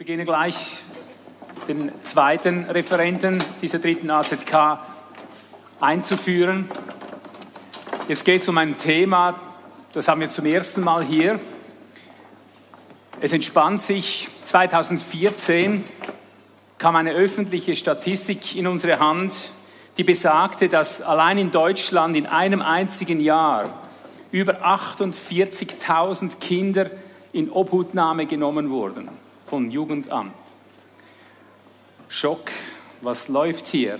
Ich beginne gleich den zweiten Referenten dieser dritten AZK einzuführen. Jetzt geht es um ein Thema, das haben wir zum ersten Mal hier. Es entspannt sich. 2014 kam eine öffentliche Statistik in unsere Hand, die besagte, dass allein in Deutschland in einem einzigen Jahr über 48.000 Kinder in Obhutnahme genommen wurden vom Jugendamt. Schock, was läuft hier?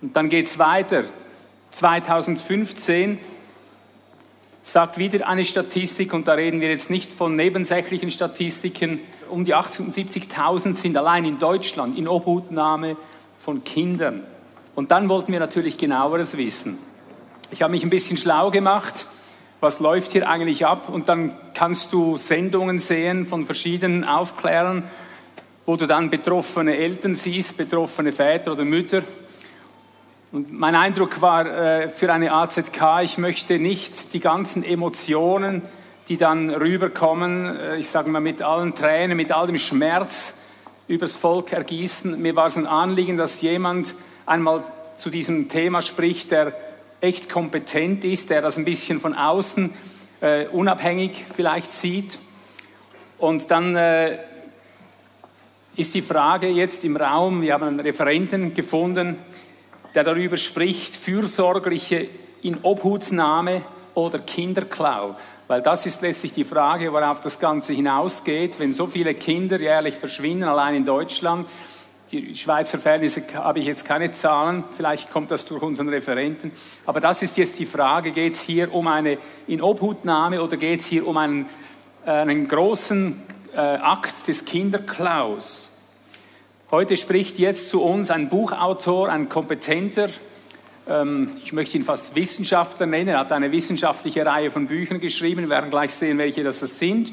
Und dann geht es weiter. 2015 sagt wieder eine Statistik, und da reden wir jetzt nicht von nebensächlichen Statistiken, um die 80.000 und 70.000 sind allein in Deutschland in Obhutnahme von Kindern. Und dann wollten wir natürlich genaueres wissen. Ich habe mich ein bisschen schlau gemacht, was läuft hier eigentlich ab? Und dann kannst du Sendungen sehen von verschiedenen Aufklärern, wo du dann betroffene Eltern siehst, betroffene Väter oder Mütter. Und mein Eindruck war für eine AZK, ich möchte nicht die ganzen Emotionen, die dann rüberkommen, ich sage mal mit allen Tränen, mit all dem Schmerz übers Volk ergießen. Mir war es ein Anliegen, dass jemand einmal zu diesem Thema spricht, der echt kompetent ist, der das ein bisschen von außen unabhängig vielleicht sieht. Und dann ist die Frage jetzt im Raum, wir haben einen Referenten gefunden, der darüber spricht, fürsorgliche Inobhutnahme oder Kinderklau. Weil das ist letztlich die Frage, worauf das Ganze hinausgeht, wenn so viele Kinder jährlich verschwinden, allein in Deutschland. Die Schweizer Verhältnisse habe ich jetzt keine Zahlen, vielleicht kommt das durch unseren Referenten. Aber das ist jetzt die Frage, geht es hier um eine Inobhutnahme oder geht es hier um einen großen Akt des Kinderklaus? Heute spricht jetzt zu uns ein Buchautor, ein kompetenter, ich möchte ihn fast Wissenschaftler nennen, er hat eine wissenschaftliche Reihe von Büchern geschrieben, wir werden gleich sehen, welche das sind.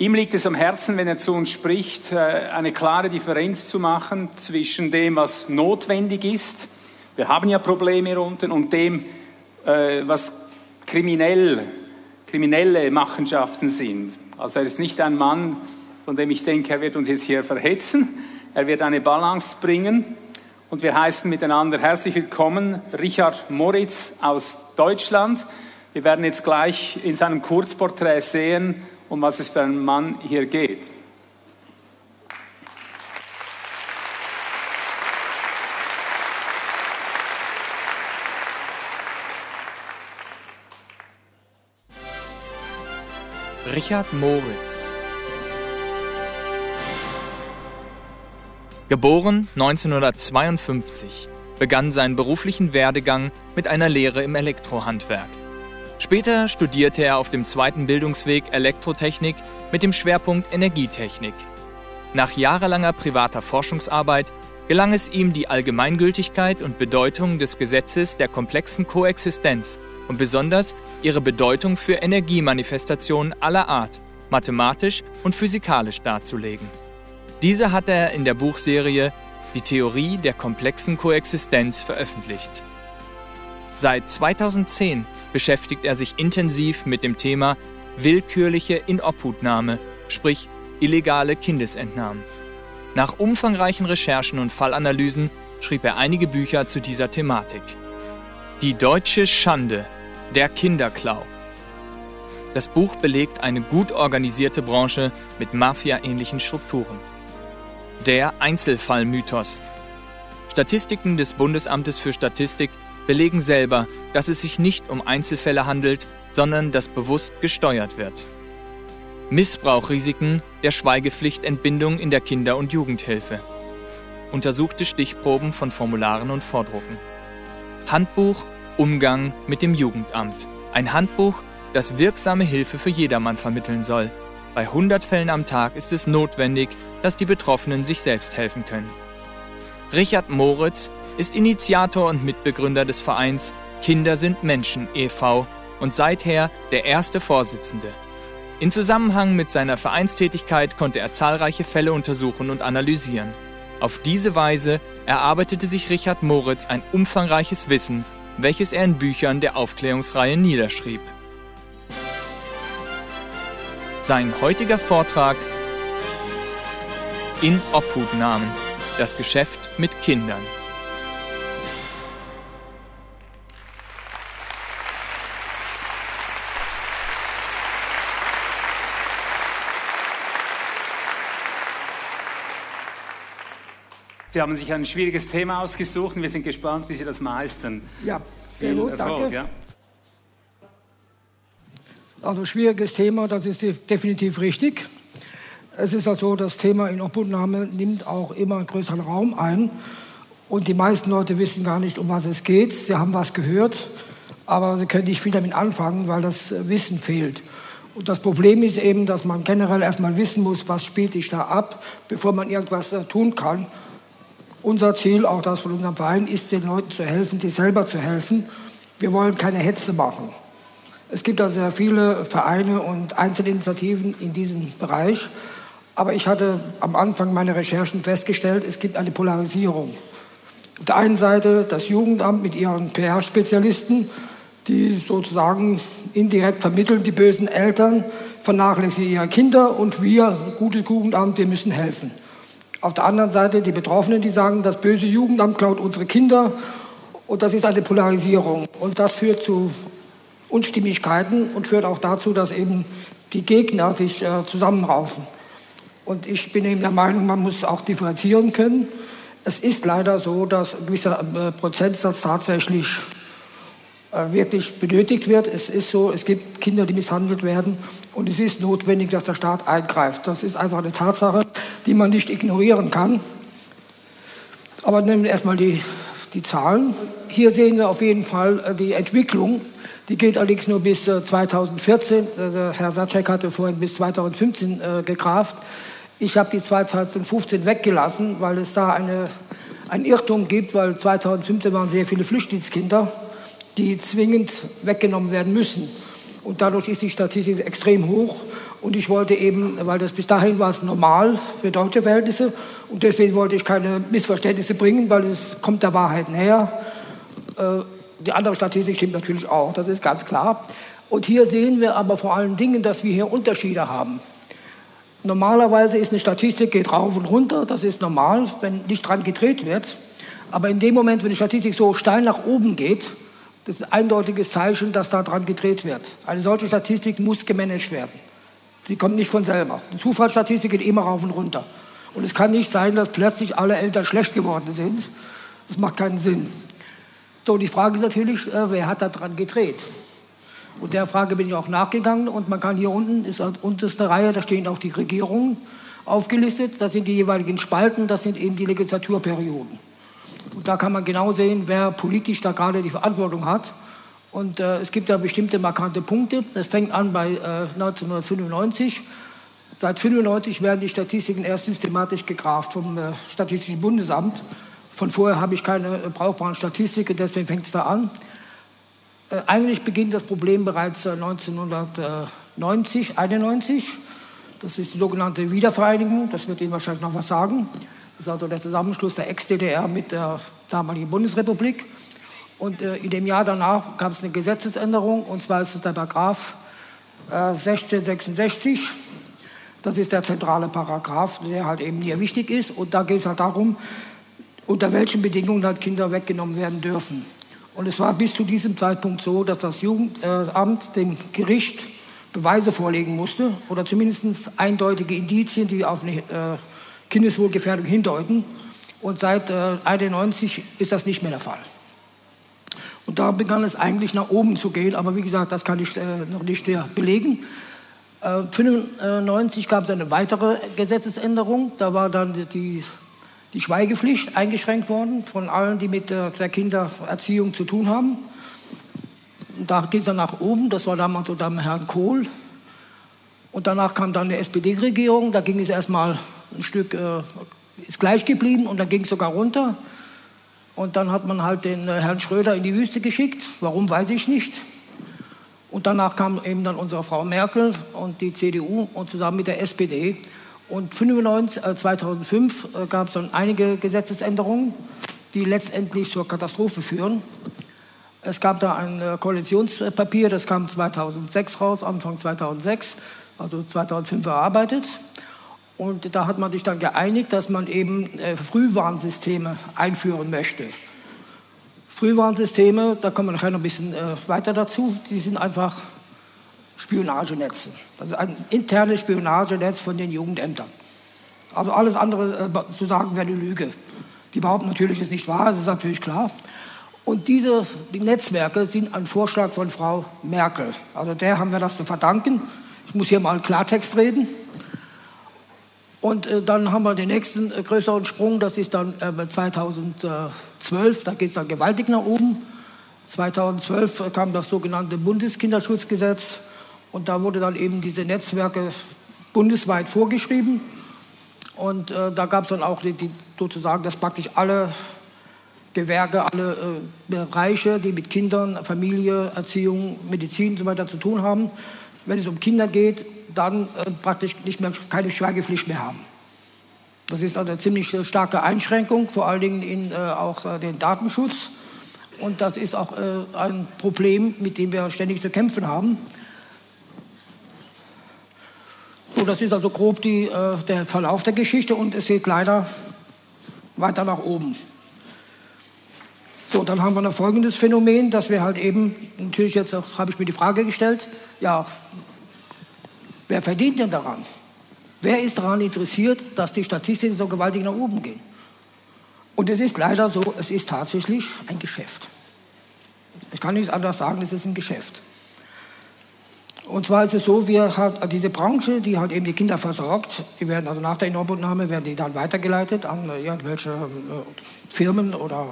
Ihm liegt es am Herzen, wenn er zu uns spricht, eine klare Differenz zu machen zwischen dem, was notwendig ist, wir haben ja Probleme hier unten, und dem, was kriminelle Machenschaften sind. Also er ist nicht ein Mann, von dem ich denke, er wird uns jetzt hier verhetzen, er wird eine Balance bringen. Und wir heißen miteinander herzlich willkommen Richard Moritz aus Deutschland. Wir werden jetzt gleich in seinem Kurzporträt sehen, um was es für einen Mann hier geht. Richard Moritz. Geboren 1952, begann seinen beruflichen Werdegang mit einer Lehre im Elektrohandwerk. Später studierte er auf dem zweiten Bildungsweg Elektrotechnik mit dem Schwerpunkt Energietechnik. Nach jahrelanger privater Forschungsarbeit gelang es ihm, die Allgemeingültigkeit und Bedeutung des Gesetzes der komplexen Koexistenz und besonders ihre Bedeutung für Energiemanifestationen aller Art mathematisch und physikalisch darzulegen. Diese hat er in der Buchserie »Die Theorie der komplexen Koexistenz« veröffentlicht. Seit 2010 beschäftigt er sich intensiv mit dem Thema willkürliche Inobhutnahme, sprich illegale Kindesentnahmen. Nach umfangreichen Recherchen und Fallanalysen schrieb er einige Bücher zu dieser Thematik. Die deutsche Schande, der Kinderklau. Das Buch belegt eine gut organisierte Branche mit Mafia-ähnlichen Strukturen. Der Einzelfallmythos. Statistiken des Bundesamtes für Statistik belegen selber, dass es sich nicht um Einzelfälle handelt, sondern dass bewusst gesteuert wird. Missbrauchrisiken der Schweigepflichtentbindung in der Kinder- und Jugendhilfe. Untersuchte Stichproben von Formularen und Vordrucken. Handbuch Umgang mit dem Jugendamt. Ein Handbuch, das wirksame Hilfe für jedermann vermitteln soll. Bei 100 Fällen am Tag ist es notwendig, dass die Betroffenen sich selbst helfen können. Richard Moritz ist Initiator und Mitbegründer des Vereins Kinder sind Menschen e.V. und seither der erste Vorsitzende. In Zusammenhang mit seiner Vereinstätigkeit konnte er zahlreiche Fälle untersuchen und analysieren. Auf diese Weise erarbeitete sich Richard Moritz ein umfangreiches Wissen, welches er in Büchern der Aufklärungsreihe niederschrieb. Sein heutiger Vortrag Inobhutnahmen, das Geschäft mit Kindern. Sie haben sich ein schwieriges Thema ausgesucht und wir sind gespannt, wie Sie das meistern. Ja, sehr gut, danke. Ja. Also schwieriges Thema, das ist definitiv richtig. Es ist also so, das Thema Inobhutnahme nimmt auch immer einen größeren Raum ein. Und die meisten Leute wissen gar nicht, um was es geht. Sie haben was gehört, aber sie können nicht viel damit anfangen, weil das Wissen fehlt. Und das Problem ist eben, dass man generell erstmal wissen muss, was spielt sich da ab, bevor man irgendwas tun kann. Unser Ziel, auch das von unserem Verein, ist, den Leuten zu helfen, sich selber zu helfen. Wir wollen keine Hetze machen. Es gibt also sehr viele Vereine und Einzelinitiativen in diesem Bereich. Aber ich hatte am Anfang meiner Recherchen festgestellt, es gibt eine Polarisierung. Auf der einen Seite das Jugendamt mit ihren PR-Spezialisten, die sozusagen indirekt vermitteln, die bösen Eltern vernachlässigen ihre Kinder und wir, gutes Jugendamt, wir müssen helfen. Auf der anderen Seite die Betroffenen, die sagen, das böse Jugendamt klaut unsere Kinder. Und das ist eine Polarisierung. Und das führt zu Unstimmigkeiten und führt auch dazu, dass eben die Gegner sich zusammenraufen. Und ich bin eben der Meinung, man muss auch differenzieren können. Es ist leider so, dass ein gewisser Prozentsatz tatsächlich wirklich benötigt wird. Es ist so, es gibt Kinder, die misshandelt werden. Und es ist notwendig, dass der Staat eingreift. Das ist einfach eine Tatsache, die man nicht ignorieren kann. Aber nehmen wir erstmal die Zahlen. Hier sehen wir auf jeden Fall die Entwicklung. Die geht allerdings nur bis 2014. Herr Satschek hatte vorhin bis 2015 gegraft. Ich habe die 2015 weggelassen, weil es da einen Irrtum gibt, weil 2015 waren sehr viele Flüchtlingskinder, die zwingend weggenommen werden müssen. Und dadurch ist die Statistik extrem hoch. Und ich wollte eben, weil das bis dahin war es normal für deutsche Verhältnisse, und deswegen wollte ich keine Missverständnisse bringen, weil es kommt der Wahrheit näher. Die andere Statistik stimmt natürlich auch, das ist ganz klar. Und hier sehen wir aber vor allen Dingen, dass wir hier Unterschiede haben. Normalerweise ist eine Statistik, geht rauf und runter, das ist normal, wenn nicht dran gedreht wird. Aber in dem Moment, wenn die Statistik so steil nach oben geht, das ist ein eindeutiges Zeichen, dass da dran gedreht wird. Eine solche Statistik muss gemanagt werden. Sie kommt nicht von selber. Die Zufallsstatistik geht immer rauf und runter. Und es kann nicht sein, dass plötzlich alle Eltern schlecht geworden sind. Das macht keinen Sinn. So, die Frage ist natürlich, wer hat da dran gedreht? Und der Frage bin ich auch nachgegangen. Und man kann hier unten, ist die unterste Reihe, da stehen auch die Regierungen aufgelistet. Das sind die jeweiligen Spalten, das sind eben die Legislaturperioden. Und da kann man genau sehen, wer politisch da gerade die Verantwortung hat. Und es gibt da bestimmte markante Punkte. Das fängt an bei 1995. Seit 1995 werden die Statistiken erst systematisch gegraft vom Statistischen Bundesamt. Von vorher habe ich keine brauchbaren Statistiken, deswegen fängt es da an. Eigentlich beginnt das Problem bereits 1990, 91. Das ist die sogenannte Wiedervereinigung, das wird Ihnen wahrscheinlich noch was sagen. Das ist also der Zusammenschluss der Ex-DDR mit der damaligen Bundesrepublik. Und in dem Jahr danach gab es eine Gesetzesänderung, und zwar ist es der Paragraph 1666. Das ist der zentrale Paragraph, der halt eben hier wichtig ist. Und da geht es halt darum, unter welchen Bedingungen halt Kinder weggenommen werden dürfen. Und es war bis zu diesem Zeitpunkt so, dass das Jugendamt dem Gericht Beweise vorlegen musste oder zumindest eindeutige Indizien, die auf eine Kindeswohlgefährdung hindeuten. Und seit 1991 ist das nicht mehr der Fall. Und da begann es eigentlich nach oben zu gehen, aber wie gesagt, das kann ich noch nicht belegen. 1995 gab es eine weitere Gesetzesänderung, da war dann die Schweigepflicht eingeschränkt worden von allen, die mit der Kindererziehung zu tun haben. Und da ging es dann nach oben, das war damals unter Herrn Kohl. Und danach kam dann eine SPD-Regierung, da ging es erstmal ein Stück, ist gleich geblieben und dann ging es sogar runter. Und dann hat man halt den Herrn Schröder in die Wüste geschickt, warum weiß ich nicht. Und danach kam eben dann unsere Frau Merkel und die CDU und zusammen mit der SPD. Und 2005 gab es dann einige Gesetzesänderungen, die letztendlich zur Katastrophe führen. Es gab da ein Koalitionspapier, das kam 2006 raus, Anfang 2006, also 2005 erarbeitet. Und da hat man sich dann geeinigt, dass man eben Frühwarnsysteme einführen möchte. Frühwarnsysteme, da kommen wir nachher noch ein bisschen weiter dazu, die sind einfach Spionagenetze. Also ein internes Spionagenetz von den Jugendämtern. Also alles andere zu sagen wäre eine Lüge. Die behaupten natürlich, es ist nicht wahr, das ist natürlich klar. Und diese Netzwerke sind ein Vorschlag von Frau Merkel. Also der haben wir das zu verdanken. Ich muss hier mal Klartext reden. Und dann haben wir den nächsten größeren Sprung, das ist dann 2012, da geht es dann gewaltig nach oben. 2012 kam das sogenannte Bundeskinderschutzgesetz und da wurde dann eben diese Netzwerke bundesweit vorgeschrieben. Und da gab es dann auch die sozusagen, dass praktisch alle Gewerke, alle Bereiche, die mit Kindern, Familie, Erziehung, Medizin und so weiter zu tun haben, wenn es um Kinder geht, dann praktisch nicht mehr, keine Schweigepflicht mehr haben. Das ist also eine ziemlich starke Einschränkung, vor allen Dingen in auch den Datenschutz. Und das ist auch ein Problem, mit dem wir ständig zu kämpfen haben. So, das ist also grob der Verlauf der Geschichte und es geht leider weiter nach oben. So, dann haben wir noch folgendes Phänomen, dass wir halt eben, natürlich jetzt habe ich mir die Frage gestellt, ja, wer verdient denn daran? Wer ist daran interessiert, dass die Statistiken so gewaltig nach oben gehen? Und es ist leider so, es ist tatsächlich ein Geschäft. Ich kann nichts anderes sagen, es ist ein Geschäft. Und zwar ist es so, wir haben diese Branche, die halt eben die Kinder versorgt, die werden also nach der Inobhutnahme, werden die dann weitergeleitet an irgendwelche Firmen oder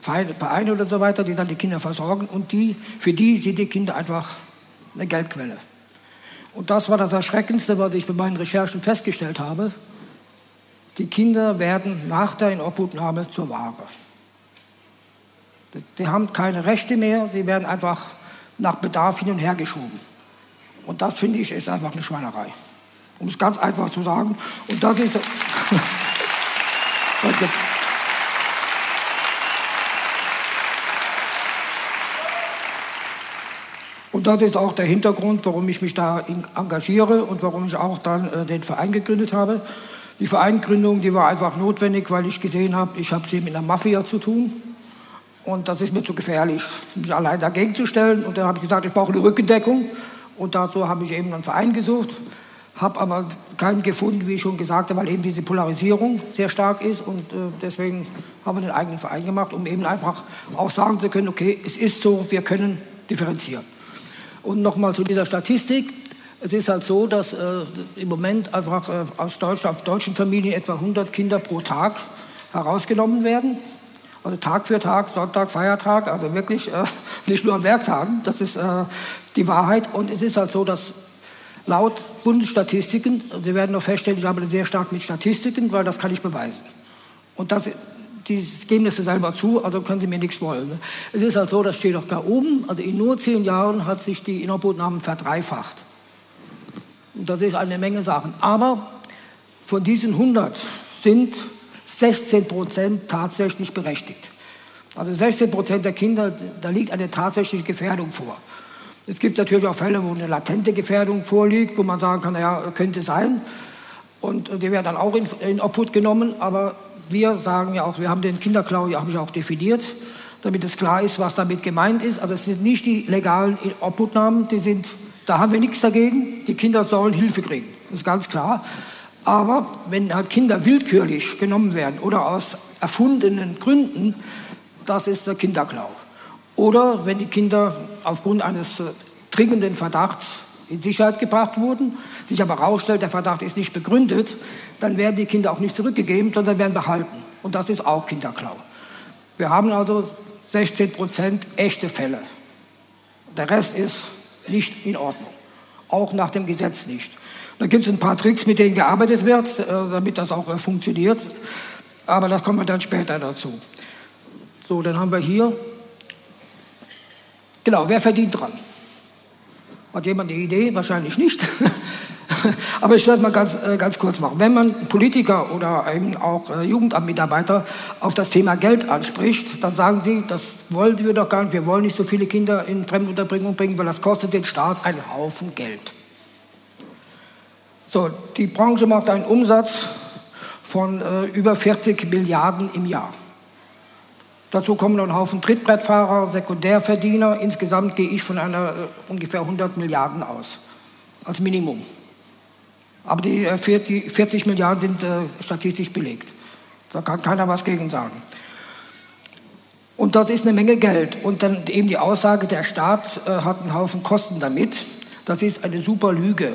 Vereine oder so weiter, die dann die Kinder versorgen und für die sind die Kinder einfach eine Geldquelle. Und das war das Erschreckendste, was ich bei meinen Recherchen festgestellt habe. Die Kinder werden nach der Inobhutnahme zur Ware. Die haben keine Rechte mehr, sie werden einfach nach Bedarf hin und her geschoben. Und das, finde ich, ist einfach eine Schweinerei. Um es ganz einfach zu sagen. Und das ist... Danke. Und das ist auch der Hintergrund, warum ich mich da engagiere und warum ich auch dann den Verein gegründet habe. Die Vereingründung, die war einfach notwendig, weil ich gesehen habe, ich habe es eben mit einer Mafia zu tun. Und das ist mir zu gefährlich, mich allein dagegen zu stellen. Und dann habe ich gesagt, ich brauche eine Rückendeckung. Und dazu habe ich eben einen Verein gesucht, habe aber keinen gefunden, wie ich schon gesagt habe, weil eben diese Polarisierung sehr stark ist. Und deswegen haben wir den eigenen Verein gemacht, um eben einfach auch sagen zu können, okay, es ist so, wir können differenzieren. Und nochmal zu dieser Statistik. Es ist halt so, dass im Moment einfach aus deutschen Familien etwa 100 Kinder pro Tag herausgenommen werden. Also Tag für Tag, Sonntag, Feiertag, also wirklich nicht nur an Werktagen. Das ist die Wahrheit. Und es ist halt so, dass laut Bundesstatistiken, Sie werden noch feststellen, ich arbeite sehr stark mit Statistiken, weil das kann ich beweisen. Und das... Die geben das selber zu, also können sie mir nichts wollen. Ne? Es ist halt so, das steht doch da oben, also in nur 10 Jahren hat sich die Inobhutnahmen verdreifacht. Und das ist eine Menge Sachen. Aber von diesen 100 sind 16% tatsächlich berechtigt. Also 16% der Kinder, da liegt eine tatsächliche Gefährdung vor. Es gibt natürlich auch Fälle, wo eine latente Gefährdung vorliegt, wo man sagen kann, naja, könnte sein. Und die werden dann auch in Obhut genommen, aber... Wir sagen ja auch, wir haben den Kinderklau ja auch definiert, damit es klar ist, was damit gemeint ist. Also es sind nicht die legalen Obhutnahmen, da haben wir nichts dagegen. Die Kinder sollen Hilfe kriegen, das ist ganz klar. Aber wenn halt Kinder willkürlich genommen werden oder aus erfundenen Gründen, das ist der Kinderklau. Oder wenn die Kinder aufgrund eines dringenden Verdachts in Sicherheit gebracht wurden, sich aber herausstellt, der Verdacht ist nicht begründet, dann werden die Kinder auch nicht zurückgegeben, sondern werden behalten. Und das ist auch Kinderklau. Wir haben also 16% echte Fälle. Der Rest ist nicht in Ordnung. Auch nach dem Gesetz nicht. Da gibt es ein paar Tricks, mit denen gearbeitet wird, damit das auch funktioniert. Aber das kommen wir dann später dazu. So, dann haben wir hier... Genau, wer verdient dran? Hat jemand eine Idee? Wahrscheinlich nicht. Aber ich werde mal ganz kurz machen. Wenn man Politiker oder eben auch Jugendamtmitarbeiter auf das Thema Geld anspricht, dann sagen sie, das wollen wir doch gar nicht, wir wollen nicht so viele Kinder in Fremdenunterbringung bringen, weil das kostet den Staat einen Haufen Geld. So, die Branche macht einen Umsatz von über 40 Milliarden im Jahr. Dazu kommen noch ein Haufen Trittbrettfahrer, Sekundärverdiener. Insgesamt gehe ich von einer ungefähr 100 Milliarden aus, als Minimum. Aber die 40 Milliarden sind statistisch belegt. Da kann keiner was gegen sagen. Und das ist eine Menge Geld. Und dann eben die Aussage, der Staat hat einen Haufen Kosten damit. Das ist eine super Lüge.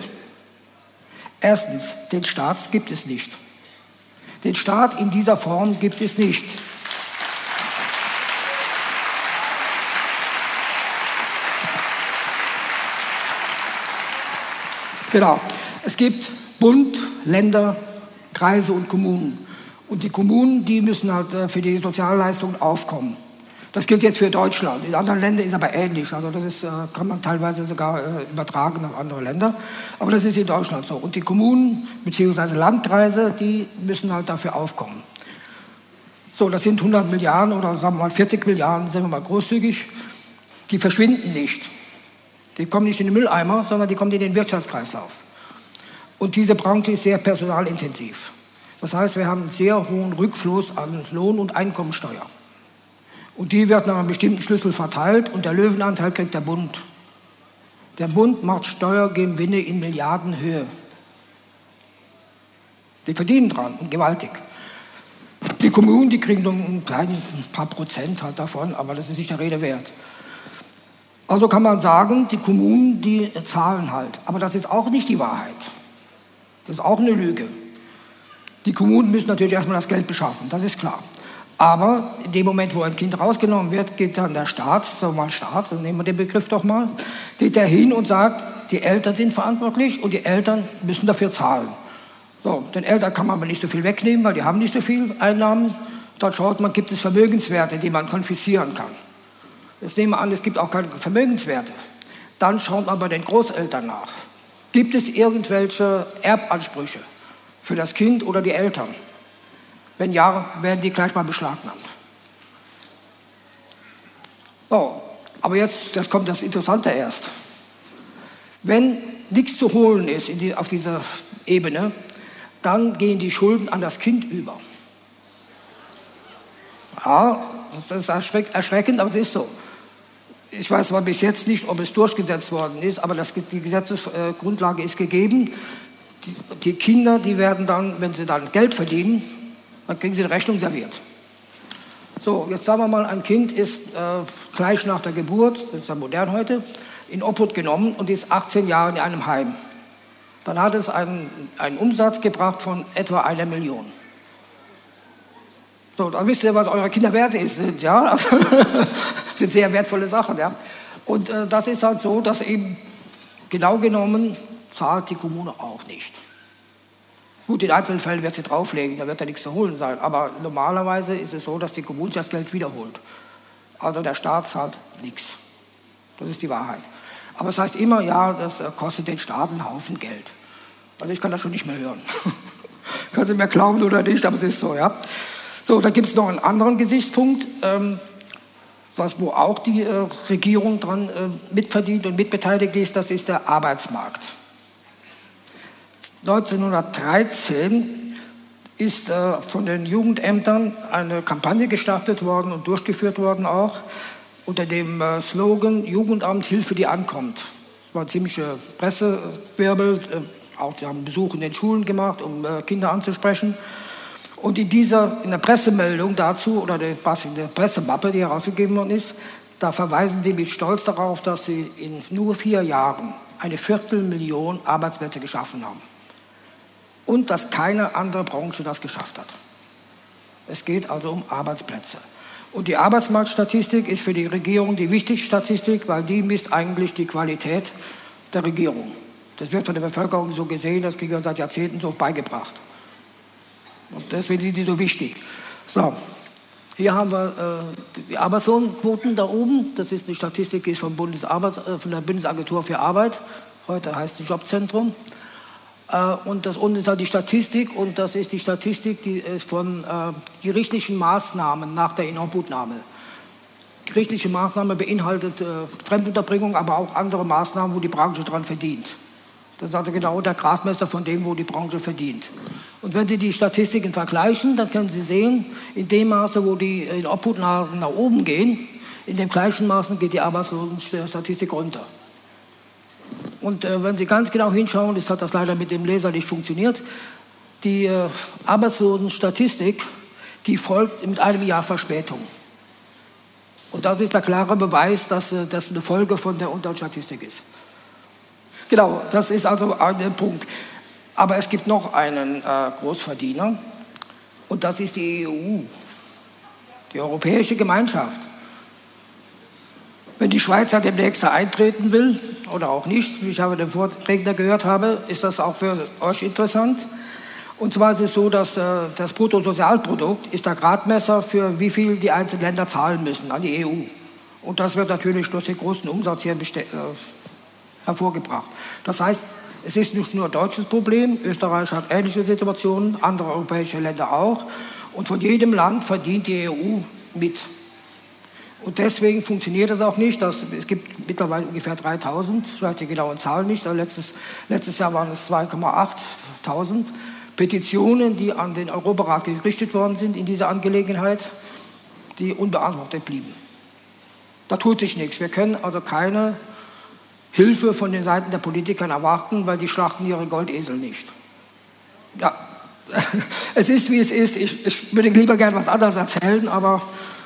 Erstens, den Staat gibt es nicht. Den Staat in dieser Form gibt es nicht. Genau, es gibt Bund, Länder, Kreise und Kommunen. Und die Kommunen, die müssen halt für die Sozialleistungen aufkommen. Das gilt jetzt für Deutschland. In anderen Ländern ist aber ähnlich. Also das ist, kann man teilweise sogar übertragen auf andere Länder. Aber das ist in Deutschland so. Und die Kommunen bzw. Landkreise, die müssen halt dafür aufkommen. So, das sind 100 Milliarden oder sagen wir mal 40 Milliarden, sind wir mal großzügig. Die verschwinden nicht. Die kommen nicht in den Mülleimer, sondern die kommen in den Wirtschaftskreislauf. Und diese Branche ist sehr personalintensiv. Das heißt, wir haben einen sehr hohen Rückfluss an Lohn- und Einkommensteuer. Und die wird nach einem bestimmten Schlüssel verteilt und der Löwenanteil kriegt der Bund. Der Bund macht Steuergewinne in Milliardenhöhe. Die verdienen dran und gewaltig. Die Kommunen, die kriegen nur einen kleinen, ein paar Prozent halt davon, aber das ist nicht der Rede wert. Also kann man sagen, die Kommunen, die zahlen halt. Aber das ist auch nicht die Wahrheit. Das ist auch eine Lüge. Die Kommunen müssen natürlich erstmal das Geld beschaffen, das ist klar. Aber in dem Moment, wo ein Kind rausgenommen wird, geht dann der Staat, sagen wir mal Staat, dann nehmen wir den Begriff doch mal, geht der hin und sagt, die Eltern sind verantwortlich und die Eltern müssen dafür zahlen. So, den Eltern kann man aber nicht so viel wegnehmen, weil die haben nicht so viel Einnahmen. Dann schaut man, gibt es Vermögenswerte, die man konfiszieren kann. Jetzt nehmen wir an, es gibt auch keine Vermögenswerte. Dann schaut man bei den Großeltern nach. Gibt es irgendwelche Erbansprüche für das Kind oder die Eltern? Wenn ja, werden die gleich mal beschlagnahmt. So, aber jetzt, das kommt das Interessante erst. Wenn nichts zu holen ist auf dieser Ebene, dann gehen die Schulden an das Kind über. Ja, das ist erschreckend, aber es ist so. Ich weiß aber bis jetzt nicht, ob es durchgesetzt worden ist, aber die Gesetzesgrundlage ist gegeben. Die Kinder, die werden dann, wenn sie dann Geld verdienen, dann kriegen sie eine Rechnung serviert. So, jetzt sagen wir mal, ein Kind ist gleich nach der Geburt, das ist ja modern heute, in Obhut genommen und ist 18 Jahre in einem Heim. Dann hat es einen Umsatz gebracht von etwa 1 Million. So, dann wisst ihr, was eure Kinder wert sind, ja? Also, das sind sehr wertvolle Sachen, ja? Und das ist halt so, dass eben genau genommen zahlt die Kommune auch nicht. Gut, in Einzelfällen wird sie drauflegen, da wird ja nichts zu holen sein. Aber normalerweise ist es so, dass die Kommune das Geld wiederholt. Also der Staat zahlt nichts. Das ist die Wahrheit. Aber es heißt immer, ja, das kostet den Staat einen Haufen Geld. Also ich kann das schon nicht mehr hören. Kannst du mir glauben oder nicht, aber es ist so, ja. So, da gibt es noch einen anderen Gesichtspunkt, wo auch die Regierung dran mitverdient und mitbeteiligt ist, das ist der Arbeitsmarkt. 1913 ist von den Jugendämtern eine Kampagne gestartet worden und durchgeführt worden auch unter dem Slogan Jugendamt, Hilfe, die ankommt. Das war ein ziemlicher Pressewirbel, auch sie haben Besuche in den Schulen gemacht, um Kinder anzusprechen. Und in der Pressemeldung dazu, oder in der Pressemappe, die herausgegeben worden ist, da verweisen sie mit Stolz darauf, dass sie in nur 4 Jahren eine 250.000 Arbeitsplätze geschaffen haben. Und dass keine andere Branche das geschafft hat. Es geht also um Arbeitsplätze. Und die Arbeitsmarktstatistik ist für die Regierung die wichtigste Statistik, weil die misst eigentlich die Qualität der Regierung. Das wird von der Bevölkerung so gesehen, das kriegen wir seit Jahrzehnten so beigebracht. Und deswegen sind die so wichtig. So, hier haben wir die Arbeitslosenquoten da oben. Das ist eine Statistik, die ist von der Bundesagentur für Arbeit. Heute heißt es Jobzentrum. Und das unten ist halt die Statistik. Und das ist die Statistik von gerichtlichen Maßnahmen nach der Inobhutnahme. Gerichtliche Maßnahme beinhaltet Fremdunterbringung, aber auch andere Maßnahmen, wo die Branche dran verdient. Das ist also genau der Gradmesser von dem, wo die Branche verdient. Und wenn Sie die Statistiken vergleichen, dann können Sie sehen, in dem Maße, wo die Inobhutnahmen nach oben gehen, in dem gleichen Maße geht die Arbeitslosenstatistik runter. Und wenn Sie ganz genau hinschauen, das hat das leider mit dem Leser nicht funktioniert, die Arbeitslosenstatistik, die folgt mit einem Jahr Verspätung. Und das ist der klare Beweis, dass das eine Folge von der Unterstatistik ist. Genau, das ist also ein Punkt. Aber es gibt noch einen Großverdiener, und das ist die EU, die Europäische Gemeinschaft. Wenn die Schweiz ja demnächst eintreten will, oder auch nicht, wie ich aber den Vorredner gehört habe, ist das auch für euch interessant. Und zwar ist es so, dass das Bruttosozialprodukt ist der Gradmesser für wie viel die einzelnen Länder zahlen müssen an die EU. Und das wird natürlich durch den großen Umsatz hier hervorgebracht. Das heißt, es ist nicht nur ein deutsches Problem, Österreich hat ähnliche Situationen, andere europäische Länder auch. Und von jedem Land verdient die EU mit. Und deswegen funktioniert das auch nicht. Es gibt mittlerweile ungefähr 3.000, ich weiß die genauen Zahlen nicht, letztes Jahr waren es 2.800. Petitionen, die an den Europarat gerichtet worden sind in dieser Angelegenheit, die unbeantwortet blieben. Da tut sich nichts. Wir können also keine Hilfe von den Seiten der Politikern erwarten, weil die schlachten ihre Goldesel nicht. Ja, es ist, wie es ist. Ich würde lieber gern was anderes erzählen, aber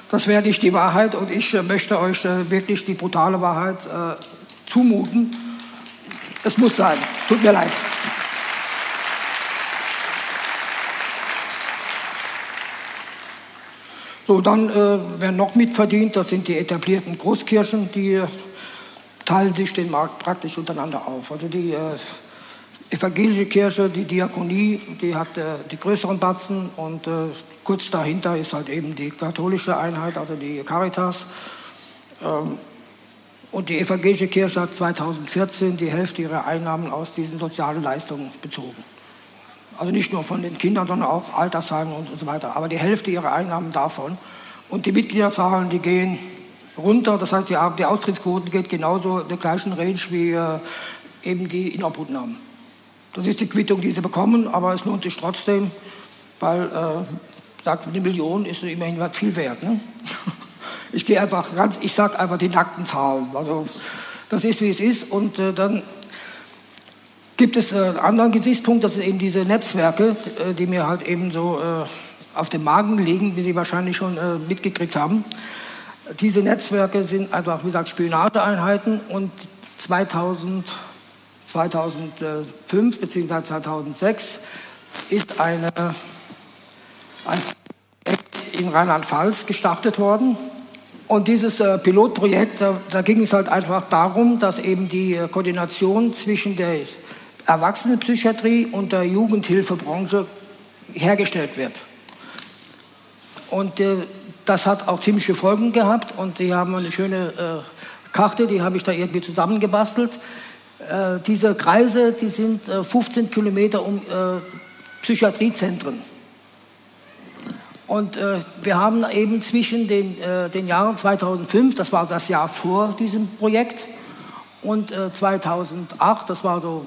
das wäre nicht die Wahrheit und ich möchte euch wirklich die brutale Wahrheit zumuten. Es muss sein. Tut mir leid. So, dann wer noch mitverdient, das sind die etablierten Großkirchen, die teilen sich den Markt praktisch untereinander auf. Also die evangelische Kirche, die Diakonie, die hat die größeren Batzen und kurz dahinter ist halt eben die katholische Einheit, also die Caritas. Und die evangelische Kirche hat 2014 die Hälfte ihrer Einnahmen aus diesen sozialen Leistungen bezogen. Also nicht nur von den Kindern, sondern auch Altersheimen und so weiter. Aber die Hälfte ihrer Einnahmen davon. Und die Mitgliederzahlen, die gehen runter. Das heißt, die Austrittsquoten geht genauso in der gleichen Range wie eben die Inobhutnahmen. Das ist die Quittung, die sie bekommen, aber es lohnt sich trotzdem, weil, sagt, eine Million ist immerhin was viel wert. Ne? Ich sage einfach die nackten Zahlen. Also das ist, wie es ist. Und dann gibt es einen anderen Gesichtspunkt, das sind eben diese Netzwerke, die mir halt eben so auf dem Magen liegen, wie Sie wahrscheinlich schon mitgekriegt haben. Diese Netzwerke sind einfach, wie gesagt, Spionageeinheiten und 2005 bzw. 2006 ist ein Projekt in Rheinland-Pfalz gestartet worden. Und dieses Pilotprojekt, da ging es halt einfach darum, dass eben die Koordination zwischen der Erwachsenenpsychiatrie und der Jugendhilfebranche hergestellt wird. Und das hat auch ziemliche Folgen gehabt und die haben eine schöne Karte, die habe ich da irgendwie zusammengebastelt. Diese Kreise, die sind 15 Kilometer um Psychiatriezentren. Und wir haben eben zwischen den Jahren 2005, das war das Jahr vor diesem Projekt, und 2008, das war so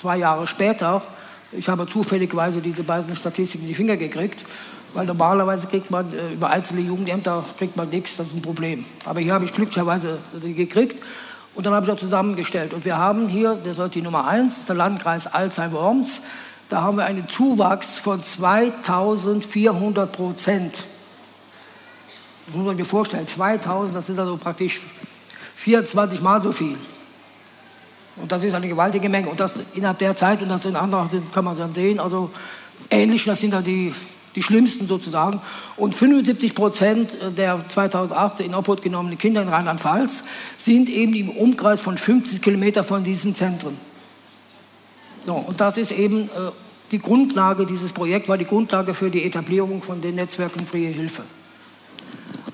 2 Jahre später, ich habe zufälligerweise diese beiden Statistiken in die Finger gekriegt, weil normalerweise kriegt man über einzelne Jugendämter kriegt man nichts, das ist ein Problem. Aber hier habe ich glücklicherweise die gekriegt und dann habe ich das zusammengestellt. Und wir haben hier, das ist die Nummer 1, das ist der Landkreis Alzey-Worms, da haben wir einen Zuwachs von 2400%. Das muss man sich vorstellen, 2000, das ist also praktisch 24 Mal so viel. Und das ist eine gewaltige Menge. Und das innerhalb der Zeit, und das in anderen kann man dann sehen, also ähnlich, das sind dann die Schlimmsten sozusagen. Und 75% der 2008 in Obhut genommenen Kinder in Rheinland-Pfalz sind eben im Umkreis von 50 Kilometern von diesen Zentren. So, und das ist eben die Grundlage, dieses Projekt war die Grundlage für die Etablierung von den Netzwerken Freie Hilfe.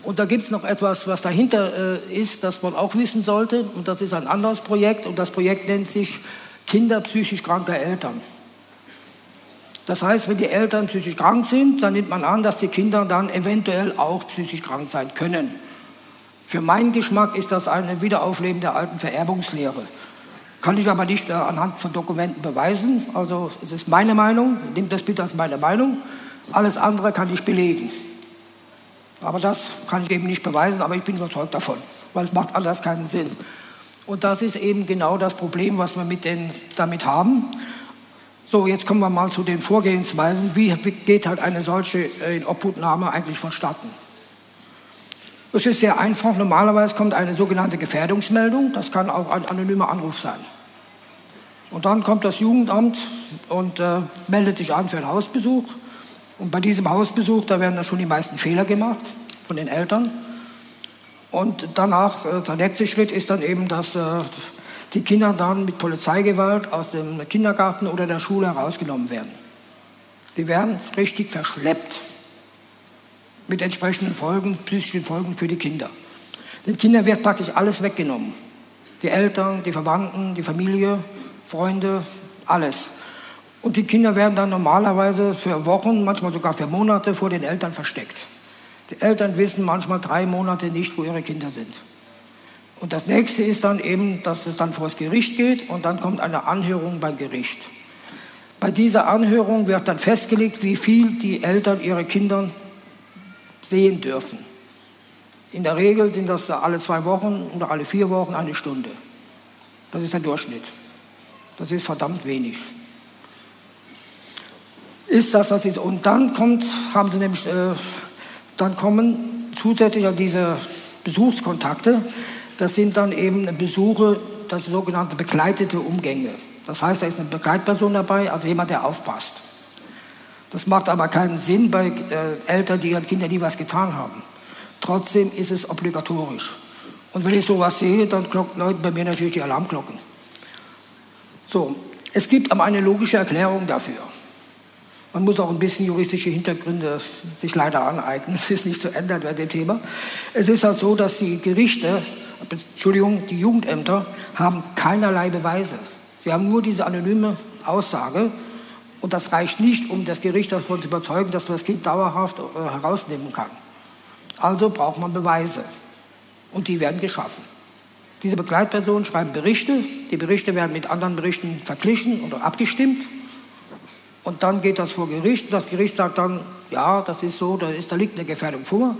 Und da gibt es noch etwas, was dahinter ist, das man auch wissen sollte. Und das ist ein anderes Projekt. Und das Projekt nennt sich Kinder psychisch kranker Eltern. Das heißt, wenn die Eltern psychisch krank sind, dann nimmt man an, dass die Kinder dann eventuell auch psychisch krank sein können. Für meinen Geschmack ist das eine Wiederaufleben der alten Vererbungslehre. Kann ich aber nicht anhand von Dokumenten beweisen. Also es ist meine Meinung, nehmt das bitte als meine Meinung. Alles andere kann ich belegen. Aber das kann ich eben nicht beweisen, aber ich bin überzeugt davon, weil es macht anders keinen Sinn. Und das ist eben genau das Problem, was wir damit haben. So, jetzt kommen wir mal zu den Vorgehensweisen. Wie geht halt eine solche Inobhutnahme eigentlich vonstatten? Es ist sehr einfach. Normalerweise kommt eine sogenannte Gefährdungsmeldung. Das kann auch ein anonymer Anruf sein. Und dann kommt das Jugendamt und meldet sich an für einen Hausbesuch. Und bei diesem Hausbesuch, da werden dann schon die meisten Fehler gemacht von den Eltern. Und danach, der nächste Schritt ist dann eben, dass die Kinder dann mit Polizeigewalt aus dem Kindergarten oder der Schule herausgenommen werden. Die werden richtig verschleppt. Mit entsprechenden Folgen, psychischen Folgen für die Kinder. Den Kindern wird praktisch alles weggenommen. Die Eltern, die Verwandten, die Familie, Freunde, alles. Und die Kinder werden dann normalerweise für Wochen, manchmal sogar für Monate vor den Eltern versteckt. Die Eltern wissen manchmal 3 Monate nicht, wo ihre Kinder sind. Und das nächste ist dann eben, dass es dann vor das Gericht geht und dann kommt eine Anhörung beim Gericht. Bei dieser Anhörung wird dann festgelegt, wie viel die Eltern ihre Kinder sehen dürfen. In der Regel sind das alle 2 Wochen oder alle 4 Wochen 1 Stunde. Das ist der Durchschnitt. Das ist verdammt wenig. Ist das, was ist. Und dann kommt, haben sie nämlich, dann kommen zusätzlich an diese Besuchskontakte, das sind dann eben Besuche, das sogenannte begleitete Umgänge. Das heißt, da ist eine Begleitperson dabei, also jemand, der aufpasst. Das macht aber keinen Sinn bei Eltern, die ihren Kindern nie was getan haben. Trotzdem ist es obligatorisch. Und wenn ich sowas sehe, dann klopfen Leute bei mir natürlich die Alarmglocken. So, es gibt aber eine logische Erklärung dafür. Man muss auch ein bisschen juristische Hintergründe sich leider aneignen. Es ist nicht zu ändern bei dem Thema. Es ist halt so, dass die Gerichte, Entschuldigung, die Jugendämter haben keinerlei Beweise. Sie haben nur diese anonyme Aussage. Und das reicht nicht, um das Gericht davon zu überzeugen, dass man das Kind dauerhaft herausnehmen kann. Also braucht man Beweise. Und die werden geschaffen. Diese Begleitpersonen schreiben Berichte. Die Berichte werden mit anderen Berichten verglichen oder abgestimmt. Und dann geht das vor Gericht. Das Gericht sagt dann, ja, das ist so, da liegt eine Gefährdung vor.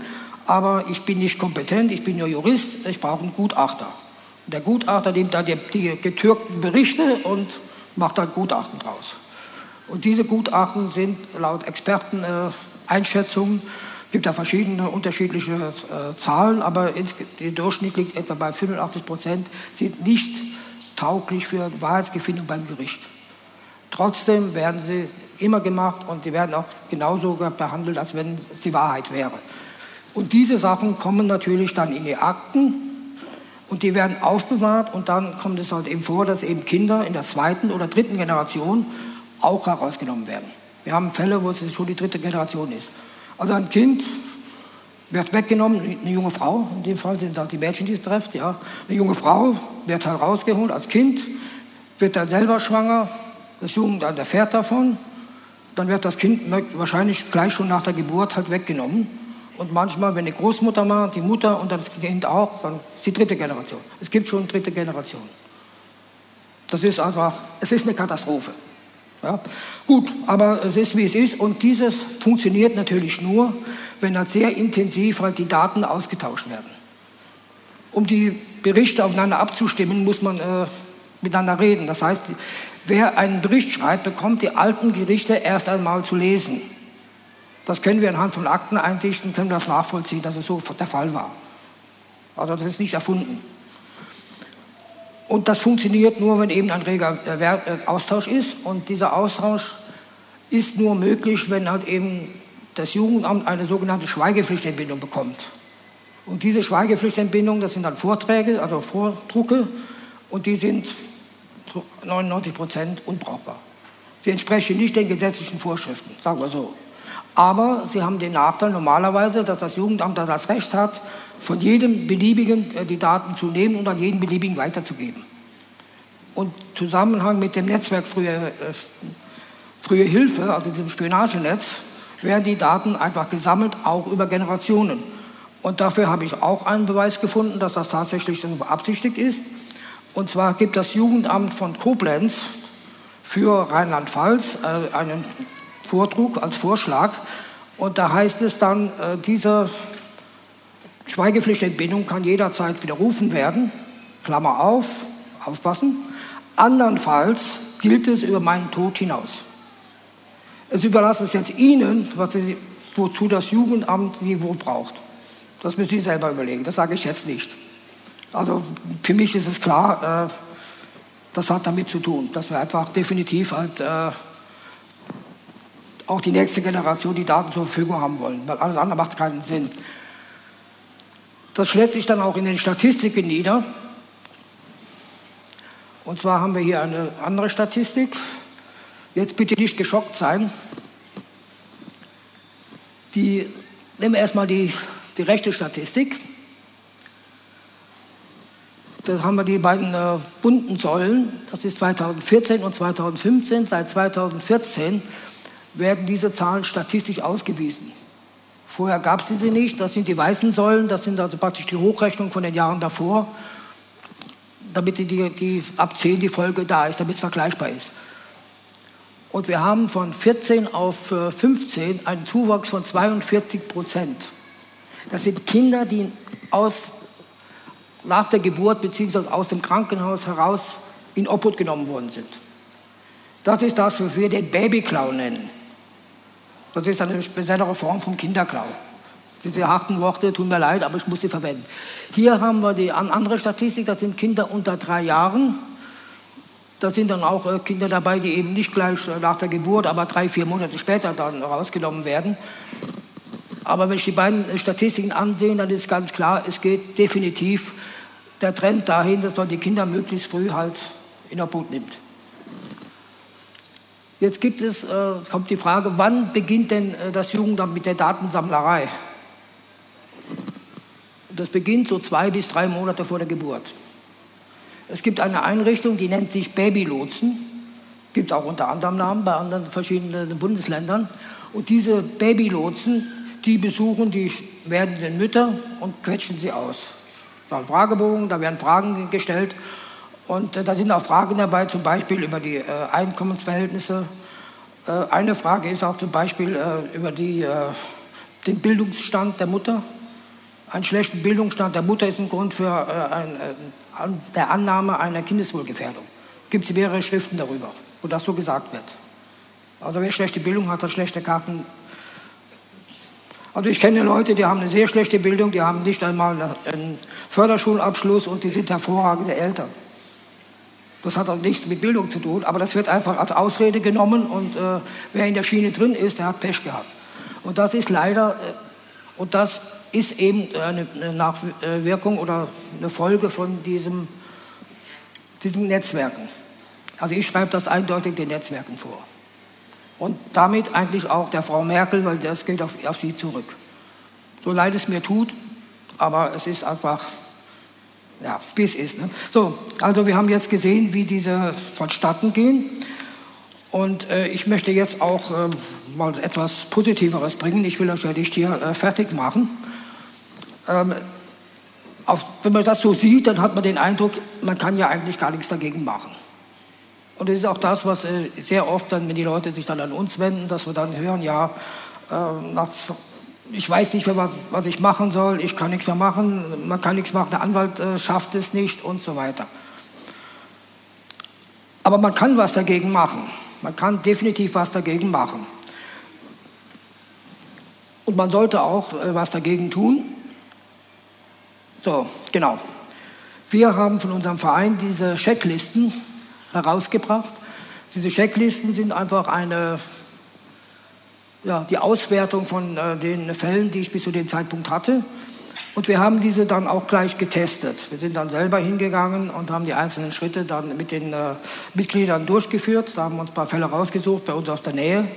Aber ich bin nicht kompetent, ich bin nur Jurist, ich brauche einen Gutachter. Und der Gutachter nimmt dann die getürkten Berichte und macht dann Gutachten draus. Und diese Gutachten sind laut Experteneinschätzungen, gibt da verschiedene unterschiedliche Zahlen, aber der Durchschnitt liegt etwa bei 85%, sind nicht tauglich für Wahrheitsgefindung beim Gericht. Trotzdem werden sie immer gemacht und sie werden auch genauso behandelt, als wenn es die Wahrheit wäre. Und diese Sachen kommen natürlich dann in die Akten und die werden aufbewahrt und dann kommt es halt eben vor, dass eben Kinder in der 2. oder 3. Generation auch herausgenommen werden. Wir haben Fälle, wo es schon die 3. Generation ist. Also ein Kind wird weggenommen, eine junge Frau, in dem Fall sind das die Mädchen, die es trifft, ja. Eine junge Frau wird herausgeholt als Kind, wird dann selber schwanger, das Jugendamt erfährt davon, dann wird das Kind wahrscheinlich gleich schon nach der Geburt halt weggenommen. Und manchmal, wenn die Großmutter mal, die Mutter und das Kind auch, dann ist die 3. Generation. Es gibt schon 3. Generation. Das ist einfach, es ist eine Katastrophe. Ja, gut, aber es ist, wie es ist. Und dieses funktioniert natürlich nur, wenn halt sehr intensiv halt die Daten ausgetauscht werden. Um die Berichte aufeinander abzustimmen, muss man miteinander reden. Das heißt, wer einen Bericht schreibt, bekommt die alten Gerichte erst einmal zu lesen. Das können wir anhand von Akteneinsichten, können wir das nachvollziehen, dass es so der Fall war. Also das ist nicht erfunden. Und das funktioniert nur, wenn eben ein reger Austausch ist. Und dieser Austausch ist nur möglich, wenn halt eben das Jugendamt eine sogenannte Schweigepflichtentbindung bekommt. Und diese Schweigepflichtentbindung, das sind dann Vorträge, also Vordrucke, und die sind zu 99% unbrauchbar. Sie entsprechen nicht den gesetzlichen Vorschriften, sagen wir so. Aber sie haben den Nachteil normalerweise, dass das Jugendamt das Recht hat, von jedem beliebigen die Daten zu nehmen und an jeden beliebigen weiterzugeben. Und im Zusammenhang mit dem Netzwerk Frühe Hilfe, also diesem Spionagenetz, werden die Daten einfach gesammelt, auch über Generationen. Und dafür habe ich auch einen Beweis gefunden, dass das tatsächlich so beabsichtigt ist. Und zwar gibt das Jugendamt von Koblenz für Rheinland-Pfalz einen Vortrag als Vorschlag. Und da heißt es dann, diese Schweigepflichtentbindung kann jederzeit widerrufen werden. Klammer auf, aufpassen. Andernfalls gilt es über meinen Tod hinaus. Es überlasse es jetzt Ihnen, was Sie, wozu das Jugendamt Sie wohl braucht. Das müssen Sie selber überlegen, das sage ich jetzt nicht. Also für mich ist es klar, das hat damit zu tun, dass wir einfach definitiv halt auch die nächste Generation die Daten zur Verfügung haben wollen, weil alles andere macht keinen Sinn. Das schlägt sich dann auch in den Statistiken nieder. Und zwar haben wir hier eine andere Statistik. Jetzt bitte nicht geschockt sein. Nehmen wir erstmal die rechte Statistik. Da haben wir die beiden bunten Säulen. Das ist 2014 und 2015. Seit 2014 werden diese Zahlen statistisch ausgewiesen. Vorher gab es diese nicht. Das sind die weißen Säulen. Das sind also praktisch die Hochrechnung von den Jahren davor, damit die ab 10 die Folge da ist, damit es vergleichbar ist. Und wir haben von 14 auf 15 einen Zuwachs von 42%. Das sind Kinder, die nach der Geburt bzw. aus dem Krankenhaus heraus in Obhut genommen worden sind. Das ist das, was wir den Babyklau nennen. Das ist eine besondere Form vom Kinderklau. Diese harten Worte, tun mir leid, aber ich muss sie verwenden. Hier haben wir die andere Statistik, das sind Kinder unter 3 Jahren. Da sind dann auch Kinder dabei, die eben nicht gleich nach der Geburt, aber 3, 4 Monate später dann rausgenommen werden. Aber wenn ich die beiden Statistiken ansehe, dann ist ganz klar, es geht definitiv der Trend dahin, dass man die Kinder möglichst früh halt in Obhut nimmt. Jetzt kommt die Frage, wann beginnt denn das Jugendamt mit der Datensammlerei? Das beginnt so 2 bis 3 Monate vor der Geburt. Es gibt eine Einrichtung, die nennt sich Babylotsen, gibt es auch unter anderem Namen bei anderen verschiedenen Bundesländern. Und diese Babylotsen, die besuchen die werdenden Mütter und quetschen sie aus. Da sind Fragebogen, da werden Fragen gestellt und da sind auch Fragen dabei, zum Beispiel über die Einkommensverhältnisse. Eine Frage ist auch zum Beispiel über den Bildungsstand der Mutter. Ein schlechter Bildungsstand der Mutter ist ein Grund für der Annahme einer Kindeswohlgefährdung. Gibt es mehrere Schriften darüber, wo das so gesagt wird. Also wer schlechte Bildung hat, hat schlechte Karten. Also ich kenne Leute, die haben eine sehr schlechte Bildung, die haben nicht einmal einen Förderschulabschluss und die sind hervorragende Eltern. Das hat auch nichts mit Bildung zu tun, aber das wird einfach als Ausrede genommen und wer in der Schiene drin ist, der hat Pech gehabt. Und das ist leider, und das ist eben eine Nachwirkung oder eine Folge von diesen Netzwerken. Also ich schreibe das eindeutig den Netzwerken vor. Und damit eigentlich auch der Frau Merkel, weil das geht auf sie zurück. So leid es mir tut, aber es ist einfach, ja, wie es ist. Ne? So, also wir haben jetzt gesehen, wie diese vonstatten gehen. Und ich möchte jetzt auch mal etwas Positiveres bringen. Ich will euch ja nicht hier fertig machen. Wenn man das so sieht, dann hat man den Eindruck, man kann ja eigentlich gar nichts dagegen machen. Und das ist auch das, was sehr oft dann, wenn die Leute sich dann an uns wenden, dass wir dann hören, ja, ich weiß nicht mehr, was ich machen soll, ich kann nichts mehr machen, man kann nichts machen, der Anwalt schafft es nicht und so weiter. Aber man kann was dagegen machen. Man kann definitiv was dagegen machen. Und man sollte auch was dagegen tun. So, genau. Wir haben von unserem Verein diese Checklisten herausgebracht. Diese Checklisten sind einfach die Auswertung von den Fällen, die ich bis zu dem Zeitpunkt hatte. Und wir haben diese dann auch gleich getestet. Wir sind dann selber hingegangen und haben die einzelnen Schritte dann mit den Mitgliedern durchgeführt. Da haben wir uns ein paar Fälle rausgesucht, bei uns aus der Nähe.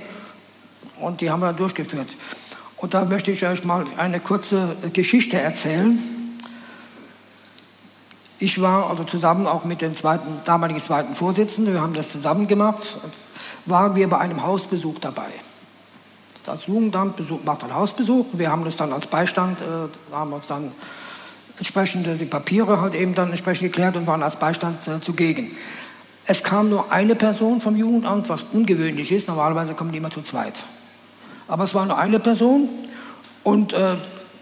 Und die haben wir dann durchgeführt. Und da möchte ich euch mal eine kurze Geschichte erzählen. Ich war also zusammen auch mit dem damaligen zweiten Vorsitzenden, wir haben das zusammen gemacht, waren wir bei einem Hausbesuch dabei. Das Jugendamt macht einen Hausbesuch. Wir haben das dann als Beistand, haben uns dann entsprechende die Papiere halt eben dann entsprechend geklärt und waren als Beistand zugegen. Es kam nur eine Person vom Jugendamt, was ungewöhnlich ist, normalerweise kommen die immer zu zweit. Aber es war nur eine Person und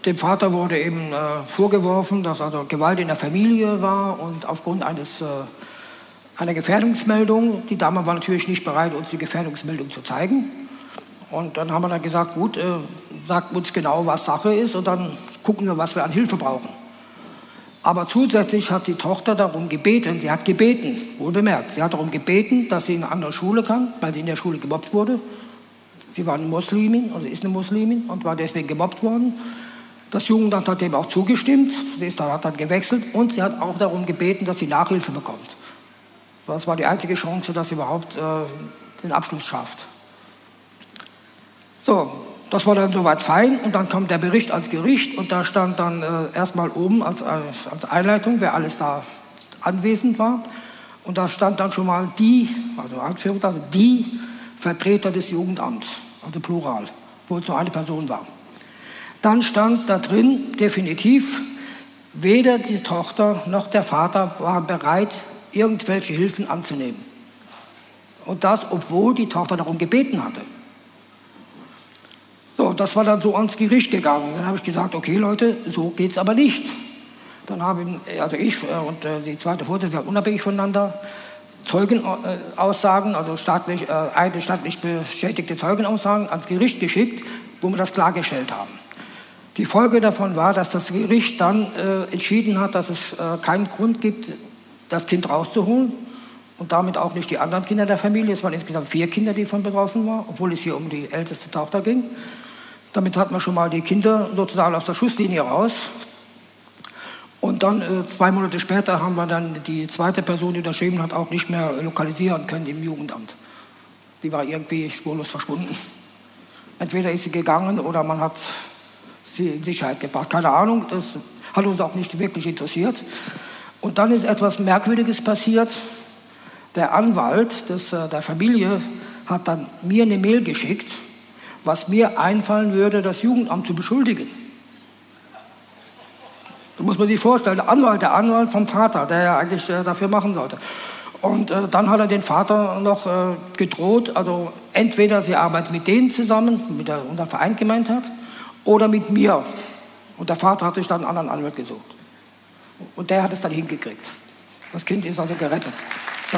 dem Vater wurde eben vorgeworfen, dass also Gewalt in der Familie war und aufgrund einer Gefährdungsmeldung, die Dame war natürlich nicht bereit, uns die Gefährdungsmeldung zu zeigen. Und dann haben wir dann gesagt, gut, sagt uns genau, was Sache ist und dann gucken wir, was wir an Hilfe brauchen. Aber zusätzlich hat die Tochter darum gebeten, sie hat gebeten, wohl bemerkt, sie hat darum gebeten, dass sie in eine andere Schule kann, weil sie in der Schule gemobbt wurde. Sie war eine Muslimin, also ist eine Muslimin und war deswegen gemobbt worden. Das Jugendamt hat dem auch zugestimmt, sie hat dann gewechselt und sie hat auch darum gebeten, dass sie Nachhilfe bekommt. Das war die einzige Chance, dass sie überhaupt den Abschluss schafft. So, das war dann soweit fein und dann kam der Bericht ans Gericht und da stand dann erstmal oben als Einleitung, wer alles da anwesend war. Und da stand dann schon mal die Vertreter des Jugendamts, also Plural, wo es nur eine Person war. Dann stand da drin definitiv, weder die Tochter noch der Vater waren bereit, irgendwelche Hilfen anzunehmen. Und das, obwohl die Tochter darum gebeten hatte. So, das war dann so ans Gericht gegangen. Dann habe ich gesagt, okay Leute, so geht es aber nicht. Dann haben ich und die zweite Vorsitzende, wir haben unabhängig voneinander Zeugenaussagen, also staatlich bestätigte Zeugenaussagen ans Gericht geschickt, wo wir das klargestellt haben. Die Folge davon war, dass das Gericht dann entschieden hat, dass es keinen Grund gibt, das Kind rauszuholen und damit auch nicht die anderen Kinder der Familie. Es waren insgesamt 4 Kinder, die davon betroffen waren, obwohl es hier um die älteste Tochter ging. Damit hat man schon mal die Kinder sozusagen aus der Schusslinie raus. Und dann 2 Monate später haben wir dann die zweite Person, die unterschrieben hat, auch nicht mehr lokalisieren können im Jugendamt. Die war irgendwie spurlos verschwunden. Entweder ist sie gegangen oder man hat sie in Sicherheit gebracht. Keine Ahnung, das hat uns auch nicht wirklich interessiert. Und dann ist etwas Merkwürdiges passiert. Der Anwalt der Familie hat dann mir eine Mail geschickt, was mir einfallen würde, das Jugendamt zu beschuldigen. Da muss man sich vorstellen, der Anwalt vom Vater, der ja eigentlich dafür machen sollte. Und dann hat er den Vater noch gedroht, also entweder sie arbeitet mit denen zusammen, mit der unser Verein gemeint hat, oder mit mir. Und der Vater hat sich dann einen anderen Anwalt gesucht. Und der hat es dann hingekriegt. Das Kind ist also gerettet. So.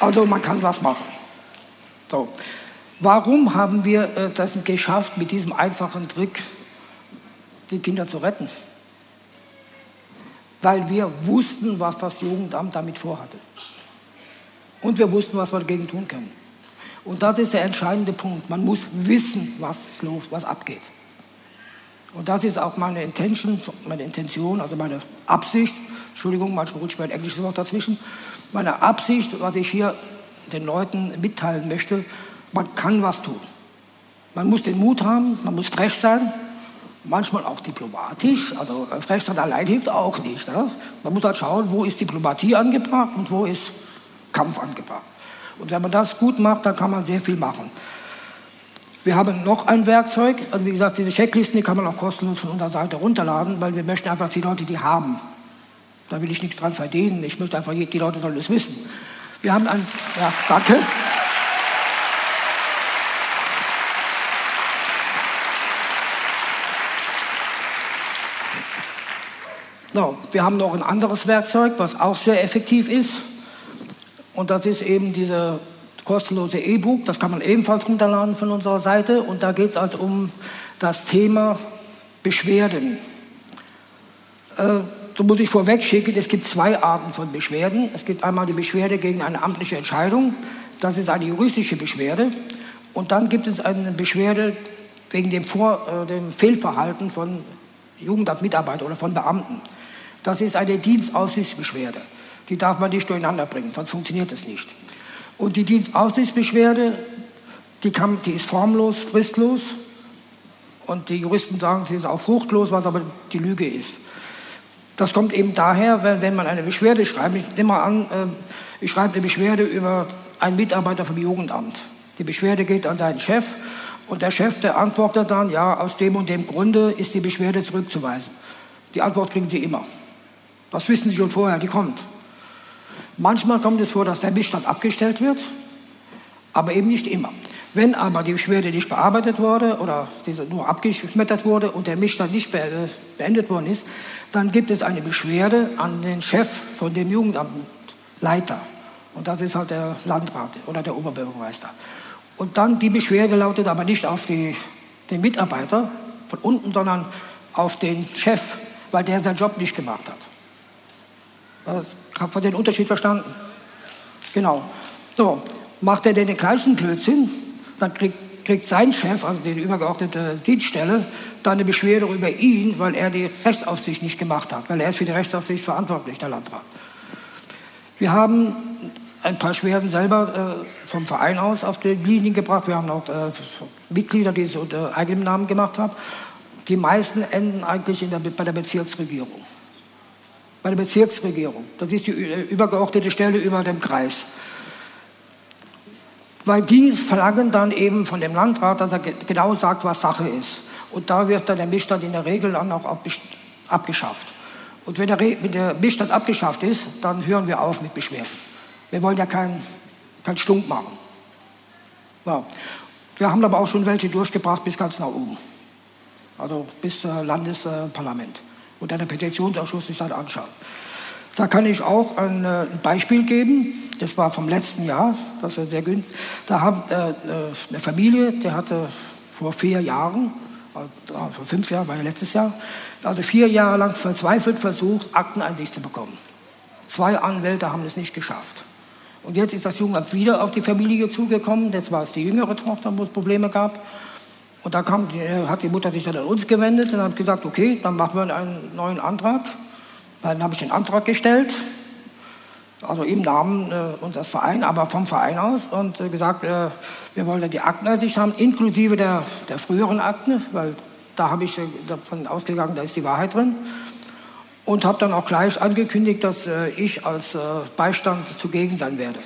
Also man kann was machen. So. Warum haben wir das geschafft, mit diesem einfachen Trick die Kinder zu retten? Weil wir wussten, was das Jugendamt damit vorhatte. Und wir wussten, was wir dagegen tun können. Und das ist der entscheidende Punkt. Man muss wissen, was abgeht. Und das ist auch meine Intention, also meine Absicht. Entschuldigung, manchmal rutscht mein englisches Wort dazwischen. Meine Absicht, was ich hier den Leuten mitteilen möchte, man kann was tun. Man muss den Mut haben, man muss frech sein, manchmal auch diplomatisch. Also frech sein allein hilft auch nicht. Ne? Man muss halt schauen, wo ist Diplomatie angebracht und wo ist Kampf angebracht. Und wenn man das gut macht, dann kann man sehr viel machen. Wir haben noch ein Werkzeug. Also wie gesagt, diese Checklisten, die kann man auch kostenlos von unserer Seite runterladen, weil wir möchten einfach die Leute, die haben. Da will ich nichts dran verdienen. Ich möchte einfach, die Leute sollen es wissen. Wir haben ein... Ja, danke. So, wir haben noch ein anderes Werkzeug, was auch sehr effektiv ist. Und das ist eben diese kostenlose E-Book, das kann man ebenfalls runterladen von unserer Seite. Und da geht es halt um das Thema Beschwerden. So muss ich vorweg schicken, es gibt 2 Arten von Beschwerden. Es gibt einmal die Beschwerde gegen eine amtliche Entscheidung, das ist eine juristische Beschwerde. Und dann gibt es eine Beschwerde wegen dem Fehlverhalten von Jugendamtmitarbeitern oder von Beamten. Das ist eine Dienstaufsichtsbeschwerde. Die darf man nicht durcheinander bringen, sonst funktioniert es nicht. Und die Dienstaufsichtsbeschwerde, die ist formlos, fristlos. Und die Juristen sagen, sie ist auch fruchtlos, was aber die Lüge ist. Das kommt eben daher, wenn man eine Beschwerde schreibt. Ich nehme mal an, ich schreibe eine Beschwerde über einen Mitarbeiter vom Jugendamt. Die Beschwerde geht an seinen Chef Und der Chef, der antwortet dann, ja, aus dem und dem Grunde ist die Beschwerde zurückzuweisen. Die Antwort kriegen Sie immer. Das wissen Sie schon vorher, die kommt. Manchmal kommt es vor, dass der Missstand abgestellt wird, aber eben nicht immer. Wenn aber die Beschwerde nicht bearbeitet wurde oder diese nur abgeschmettert wurde und der Missstand nicht beendet worden ist, dann gibt es eine Beschwerde an den Chef von dem Jugendamtleiter. Und das ist halt der Landrat oder der Oberbürgermeister. Und dann die Beschwerde lautet aber nicht auf den Mitarbeiter von unten, sondern auf den Chef, weil der seinen Job nicht gemacht hat. Habt ihr den Unterschied verstanden? Genau. So, macht er denn den gleichen Blödsinn, dann kriegt sein Chef, also die übergeordnete Dienststelle, dann eine Beschwerde über ihn, weil er die Rechtsaufsicht nicht gemacht hat, weil er ist für die Rechtsaufsicht verantwortlich, der Landrat. Wir haben ein paar Beschwerden selber vom Verein aus auf die Linien gebracht. Wir haben auch Mitglieder, die es unter eigenem Namen gemacht haben. Die meisten enden eigentlich bei der Bezirksregierung. Bei der Bezirksregierung. Das ist die übergeordnete Stelle über dem Kreis. Weil die verlangen dann eben von dem Landrat, dass er genau sagt, was Sache ist. Und da wird dann der Missstand in der Regel dann auch abgeschafft. Und wenn der Missstand abgeschafft ist, dann hören wir auf mit Beschwerden. Wir wollen ja keinen Stunk machen. Ja. Wir haben aber auch schon welche durchgebracht bis ganz nach oben. Also bis zum Landesparlament. Und der Petitionsausschuss sich das anschaut. Da kann ich auch ein Beispiel geben. Das war vom letzten Jahr. Das ist sehr günstig. Da hat eine Familie, die hatte vor 4 Jahren, vor 5 Jahren, war ja letztes Jahr, also 4 Jahre lang verzweifelt versucht, Akteneinsicht zu bekommen. 2 Anwälte haben es nicht geschafft. Und jetzt ist das Jugendamt wieder auf die Familie zugekommen. Jetzt war es die jüngere Tochter, wo es Probleme gab. Und da hat die Mutter sich dann an uns gewendet und hat gesagt, okay, dann machen wir einen neuen Antrag. Dann habe ich den Antrag gestellt, also im Namen unseres Vereins, aber vom Verein aus und gesagt, wir wollen die Akteneinsicht haben, inklusive der früheren Akten, weil da habe ich davon ausgegangen, da ist die Wahrheit drin. Und habe dann auch gleich angekündigt, dass ich als Beistand zugegen sein werde.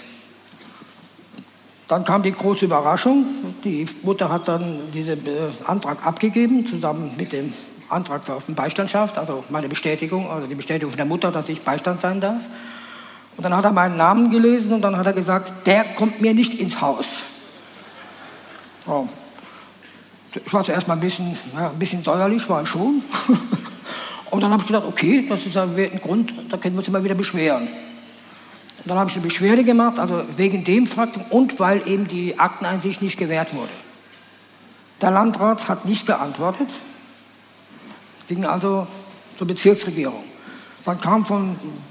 Dann kam die große Überraschung. Die Mutter hat dann diesen Antrag abgegeben, zusammen mit dem Antrag auf den Beistandschaft, also meine Bestätigung, also die Bestätigung von der Mutter, dass ich Beistand sein darf. Und dann hat er meinen Namen gelesen und dann hat er gesagt, der kommt mir nicht ins Haus. Oh. Ich war zuerst mal ein bisschen säuerlich, war ich schon. Und dann habe ich gedacht, okay, das ist ein Grund, da können wir uns immer wieder beschweren. Und dann habe ich eine Beschwerde gemacht, also wegen dem Faktum und weil eben die Akteneinsicht nicht gewährt wurde. Der Landrat hat nicht geantwortet, ging also zur Bezirksregierung. Dann kam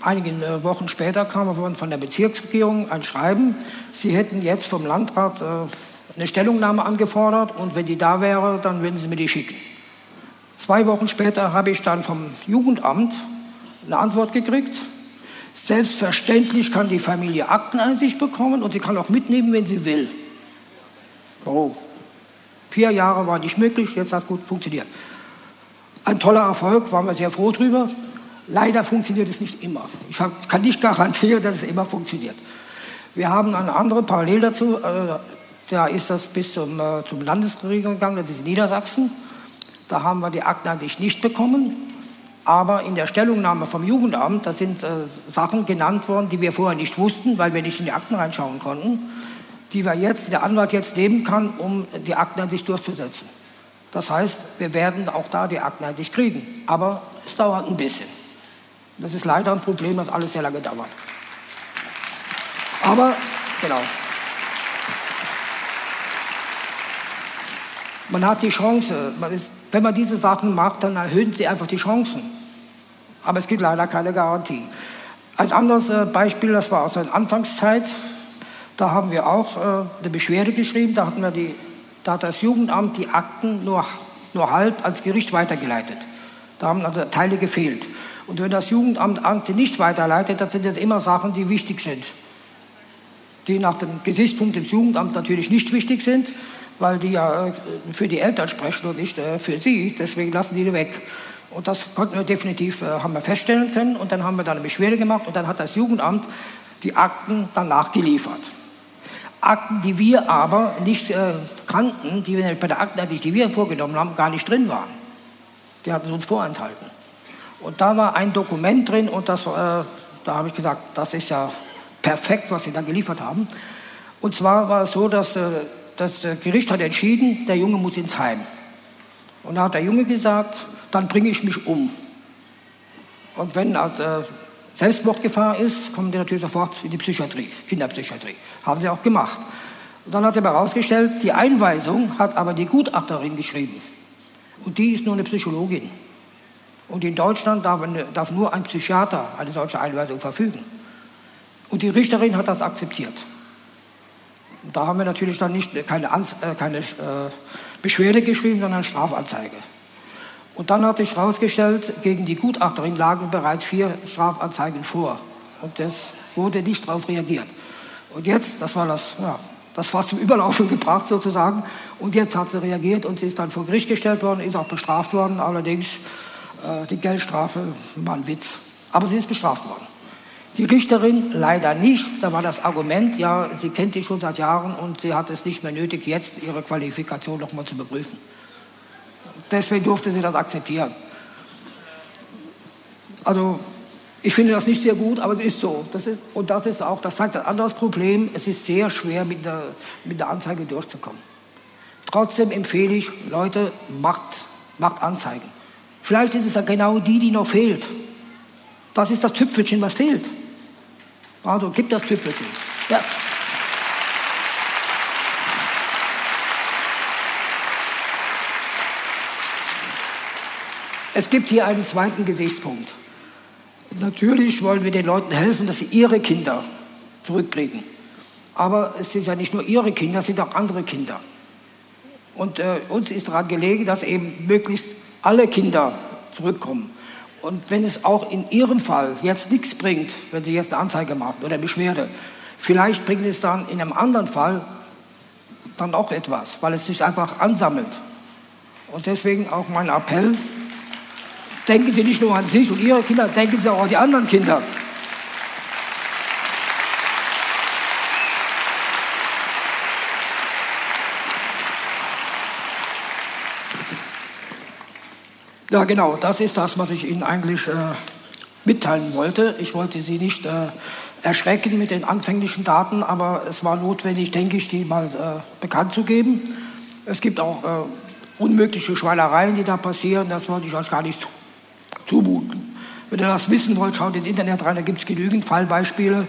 einige Wochen später von der Bezirksregierung ein Schreiben, sie hätten jetzt vom Landrat eine Stellungnahme angefordert und wenn die da wäre, dann würden sie mir die schicken. 2 Wochen später habe ich dann vom Jugendamt eine Antwort gekriegt. Selbstverständlich kann die Familie Akteneinsicht bekommen und sie kann auch mitnehmen, wenn sie will. Oh. 4 Jahre war nicht möglich, jetzt hat es gut funktioniert. Ein toller Erfolg, waren wir sehr froh drüber. Leider funktioniert es nicht immer. Ich kann nicht garantieren, dass es immer funktioniert. Wir haben eine andere parallel dazu, da ist das bis zum Landesregierung gegangen, das ist in Niedersachsen. Da haben wir die Akteneinsicht nicht bekommen. Aber in der Stellungnahme vom Jugendamt, da sind Sachen genannt worden, die wir vorher nicht wussten, weil wir nicht in die Akten reinschauen konnten, die der Anwalt jetzt nehmen kann, um die Akteneinsicht durchzusetzen. Das heißt, wir werden auch da die Akteneinsicht kriegen. Aber es dauert ein bisschen. Das ist leider ein Problem, das alles sehr lange dauert. Aber, genau. Man hat die Chance, wenn man diese Sachen macht, dann erhöhen sie einfach die Chancen. Aber es gibt leider keine Garantie. Ein anderes Beispiel, das war aus der Anfangszeit, da haben wir auch eine Beschwerde geschrieben, da hat das Jugendamt die Akten nur halb ans Gericht weitergeleitet. Da haben also Teile gefehlt. Und wenn das Jugendamt Akten nicht weiterleitet, das sind jetzt immer Sachen, die wichtig sind. Die nach dem Gesichtspunkt des Jugendamts natürlich nicht wichtig sind, weil die ja für die Eltern sprechen und nicht für sie, deswegen lassen die weg. Und das konnten wir definitiv haben wir feststellen können und dann haben wir da eine Beschwerde gemacht und dann hat das Jugendamt die Akten dann nachgeliefert. Akten, die wir aber nicht kannten, die bei der Aktenansicht, die wir vorgenommen haben, gar nicht drin waren. Die hatten sie uns vorenthalten. Und da war ein Dokument drin und das, da habe ich gesagt, das ist ja perfekt, was sie da geliefert haben. Und zwar war es so, dass das Gericht hat entschieden, der Junge muss ins Heim. Und da hat der Junge gesagt, dann bringe ich mich um. Und wenn Selbstmordgefahr ist, kommen die natürlich sofort in die Psychiatrie, Kinderpsychiatrie. Haben sie auch gemacht. Und dann hat sie aber herausgestellt, die Einweisung hat aber die Gutachterin geschrieben. Und die ist nur eine Psychologin. Und in Deutschland darf nur ein Psychiater eine solche Einweisung verfügen. Und die Richterin hat das akzeptiert. Und da haben wir natürlich dann keine Beschwerde geschrieben, sondern Strafanzeige. Und dann hat sich herausgestellt, gegen die Gutachterin lagen bereits 4 Strafanzeigen vor. Und das wurde nicht darauf reagiert. Und jetzt, das war das, ja, das Fass zum Überlaufen gebracht sozusagen. Und jetzt hat sie reagiert und sie ist dann vor Gericht gestellt worden, ist auch bestraft worden. Allerdings die Geldstrafe war ein Witz. Aber sie ist bestraft worden. Die Richterin leider nicht. Da war das Argument, ja, sie kennt die schon seit Jahren und sie hat es nicht mehr nötig, jetzt ihre Qualifikation nochmal zu überprüfen. Deswegen durfte sie das akzeptieren. Also ich finde das nicht sehr gut, aber es ist so. Das zeigt ein anderes Problem. Es ist sehr schwer, mit der Anzeige durchzukommen. Trotzdem empfehle ich, Leute, macht Anzeigen. Vielleicht ist es ja genau die noch fehlt. Das ist das Tüpfelchen, was fehlt. Also gib das Tüpfelchen. Ja. Es gibt hier einen zweiten Gesichtspunkt. Natürlich wollen wir den Leuten helfen, dass sie ihre Kinder zurückkriegen. Aber es sind ja nicht nur ihre Kinder, es sind auch andere Kinder. Und uns ist daran gelegen, dass eben möglichst alle Kinder zurückkommen. Und wenn es auch in ihrem Fall jetzt nichts bringt, wenn sie jetzt eine Anzeige machen oder eine Beschwerde, vielleicht bringt es dann in einem anderen Fall dann auch etwas, weil es sich einfach ansammelt. Und deswegen auch mein Appell, denken Sie nicht nur an sich und Ihre Kinder, denken Sie auch an die anderen Kinder. Ja, genau, das ist das, was ich Ihnen eigentlich mitteilen wollte. Ich wollte Sie nicht erschrecken mit den anfänglichen Daten, aber es war notwendig, denke ich, die mal bekannt zu geben. Es gibt auch unmögliche Schweinereien, die da passieren, das wollte ich euch gar nicht zumuten. Wenn ihr das wissen wollt, schaut ins Internet rein, da gibt es genügend Fallbeispiele.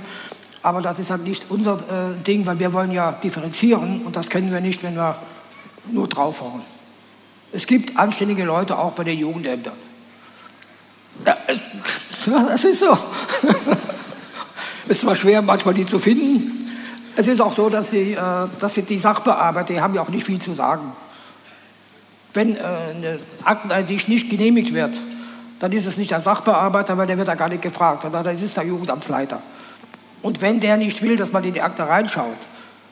Aber das ist halt nicht unser Ding, weil wir wollen ja differenzieren und das können wir nicht, wenn wir nur draufhauen. Es gibt anständige Leute auch bei den Jugendämtern. Ja, das ist so. Es ist zwar schwer, manchmal die zu finden. Es ist auch so, dass die Sachbearbeiter, die haben ja auch nicht viel zu sagen. Wenn eine Akteneinsicht nicht genehmigt wird, dann ist es nicht der Sachbearbeiter, weil der wird da gar nicht gefragt, sondern das ist der Jugendamtsleiter. Und wenn der nicht will, dass man in die Akte reinschaut,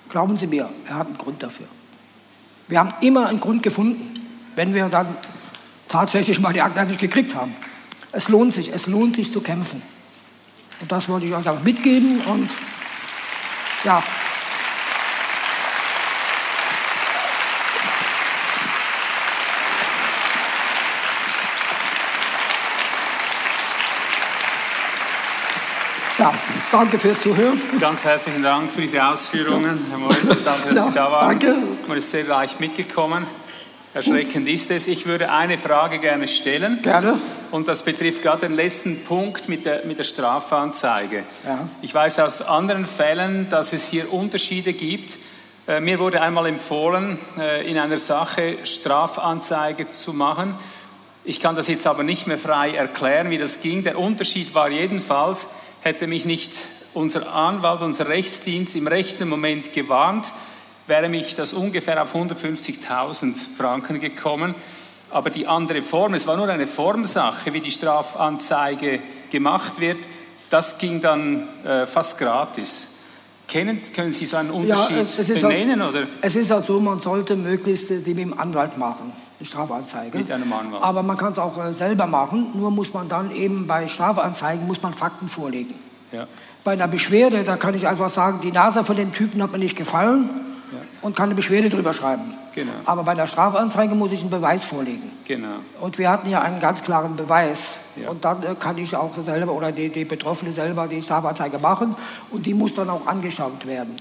glauben Sie mir, er hat einen Grund dafür. Wir haben immer einen Grund gefunden, wenn wir dann tatsächlich mal die Akteneinsicht gekriegt haben. Es lohnt sich zu kämpfen. Und das wollte ich euch auch mitgeben und ja. Ja, danke fürs Zuhören. Ganz herzlichen Dank für diese Ausführungen, Herr Moritz. Danke, dass Sie da waren. Danke. Man ist sehr leicht mitgekommen. Erschreckend ist es. Ich würde eine Frage gerne stellen. Gerne. Und das betrifft gerade den letzten Punkt mit der Strafanzeige. Ja. Ich weiß aus anderen Fällen, dass es hier Unterschiede gibt. Mir wurde einmal empfohlen, in einer Sache Strafanzeige zu machen. Ich kann das jetzt aber nicht mehr frei erklären, wie das ging. Der Unterschied war jedenfalls, hätte mich nicht unser Anwalt, unser Rechtsdienst im rechten Moment gewarnt, wäre mich das ungefähr auf 150.000 Franken gekommen. Aber die andere Form, es war nur eine Formsache, wie die Strafanzeige gemacht wird, das ging dann fast gratis. Können Sie so einen Unterschied benennen? Oder? Es ist auch so, man sollte möglichst sie mit dem Anwalt machen. Strafanzeige. Mit einem Anwalt. Aber man kann es auch selber machen, nur muss man dann eben bei Strafanzeigen Fakten vorlegen. Ja. Bei einer Beschwerde, da kann ich einfach sagen, die Nase von dem Typen hat mir nicht gefallen, ja, und kann eine Beschwerde drüber schreiben. Genau. Aber bei einer Strafanzeige muss ich einen Beweis vorlegen. Genau. Und wir hatten ja einen ganz klaren Beweis. Ja. Und dann kann ich auch selber oder die Betroffene selber die Strafanzeige machen und die muss dann auch angeschaut werden.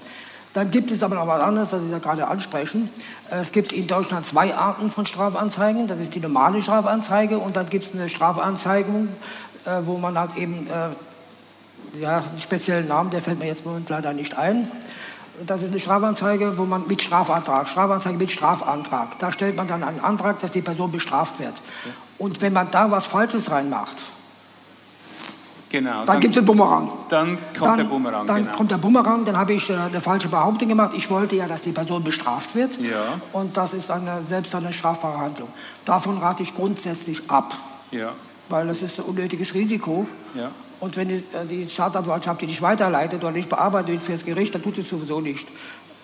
Dann gibt es aber noch was anderes, das Sie ja gerade ansprechen. Es gibt in Deutschland zwei Arten von Strafanzeigen. Das ist die normale Strafanzeige und dann gibt es eine Strafanzeige, wo man halt eben ja, einen speziellen Namen, der fällt mir jetzt momentan leider nicht ein. Das ist eine Strafanzeige, wo man mit Strafantrag, Strafanzeige mit Strafantrag, da stellt man dann einen Antrag, dass die Person bestraft wird. Ja. Und wenn man da was Falsches reinmacht, genau, dann gibt es einen Bumerang. Dann kommt der Bumerang. Dann kommt der Bumerang, dann habe ich eine falsche Behauptung gemacht. Ich wollte ja, dass die Person bestraft wird. Ja. Und das ist selbst eine strafbare Handlung. Davon rate ich grundsätzlich ab. Ja. Weil das ist ein unnötiges Risiko. Ja. Und wenn die Staatsanwaltschaft die nicht weiterleitet oder nicht bearbeitet für das Gericht, dann tut es sowieso nicht.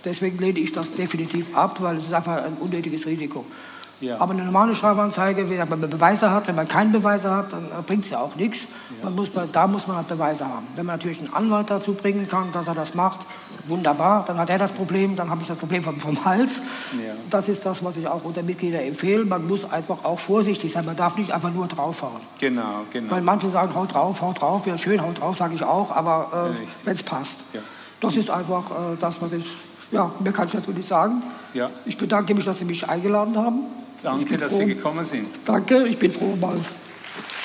Deswegen lehne ich das definitiv ab, weil es ist einfach ein unnötiges Risiko. Ja. Aber eine normale Strafanzeige, wenn man Beweise hat, wenn man keine Beweise hat, dann bringt es ja auch nichts. Ja. Da muss man halt Beweise haben. Wenn man natürlich einen Anwalt dazu bringen kann, dass er das macht, wunderbar, dann hat er das Problem, dann habe ich das Problem vom Hals. Ja. Das ist das, was ich auch unseren Mitgliedern empfehle. Man muss einfach auch vorsichtig sein, man darf nicht einfach nur draufhauen. Genau, genau. Weil manche sagen, haut drauf, ja schön, haut drauf, sage ich auch, aber wenn es passt. Ja. Das ist einfach das, was ich, ja, mehr kann ich dazu nicht sagen. Ja. Ich bedanke mich, dass Sie mich eingeladen haben. Danke, dass Sie gekommen sind. Danke, ich bin froh, mal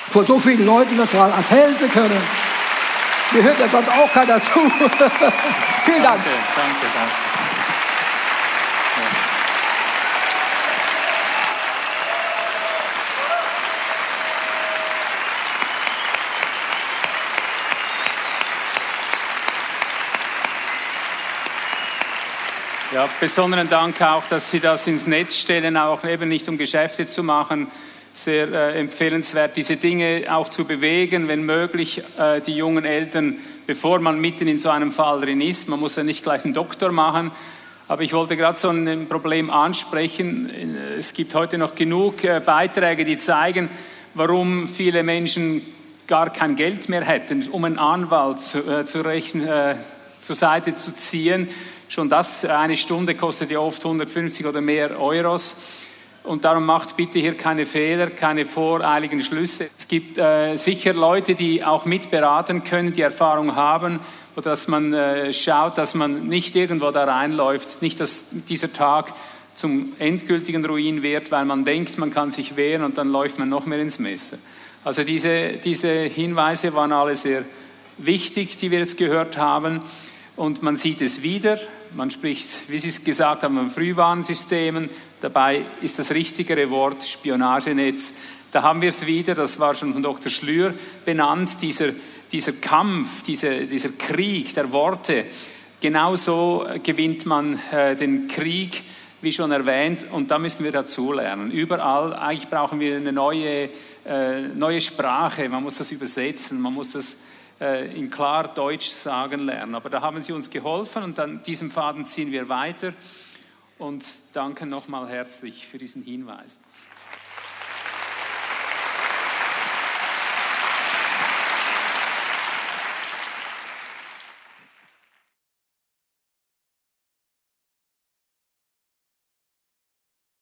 vor so vielen Leuten das mal erzählen zu können. Mir hört ja sonst auch keiner zu. Vielen Dank. Danke. Ja, besonderen Dank auch, dass Sie das ins Netz stellen, auch eben nicht um Geschäfte zu machen. Sehr empfehlenswert, diese Dinge auch zu bewegen, wenn möglich die jungen Eltern, bevor man mitten in so einem Fall drin ist. Man muss ja nicht gleich einen Doktor machen. Aber ich wollte gerade so ein Problem ansprechen. Es gibt heute noch genug Beiträge, die zeigen, warum viele Menschen gar kein Geld mehr hätten, um einen Anwalt zur Seite zu ziehen. Schon das, eine Stunde kostet ja oft 150 oder mehr Euros. Und darum macht bitte hier keine Fehler, keine voreiligen Schlüsse. Es gibt sicher Leute, die auch mitberaten können, die Erfahrung haben, dass man schaut, dass man nicht irgendwo da reinläuft, nicht, dass dieser Tag zum endgültigen Ruin wird, weil man denkt, man kann sich wehren und dann läuft man noch mehr ins Messer. Also diese Hinweise waren alle sehr wichtig, die wir jetzt gehört haben. Und man sieht es wieder, man spricht, wie Sie es gesagt haben, von Frühwarnsystemen. Dabei ist das richtigere Wort Spionagenetz. Da haben wir es wieder, das war schon von Dr. Schlür benannt, dieser Kampf, dieser Krieg der Worte. Genauso gewinnt man den Krieg, wie schon erwähnt, und da müssen wir dazulernen. Überall, eigentlich brauchen wir eine neue Sprache, man muss das übersetzen, man muss das in klar Deutsch sagen lernen. Aber da haben Sie uns geholfen und an diesem Faden ziehen wir weiter und danke nochmal herzlich für diesen Hinweis.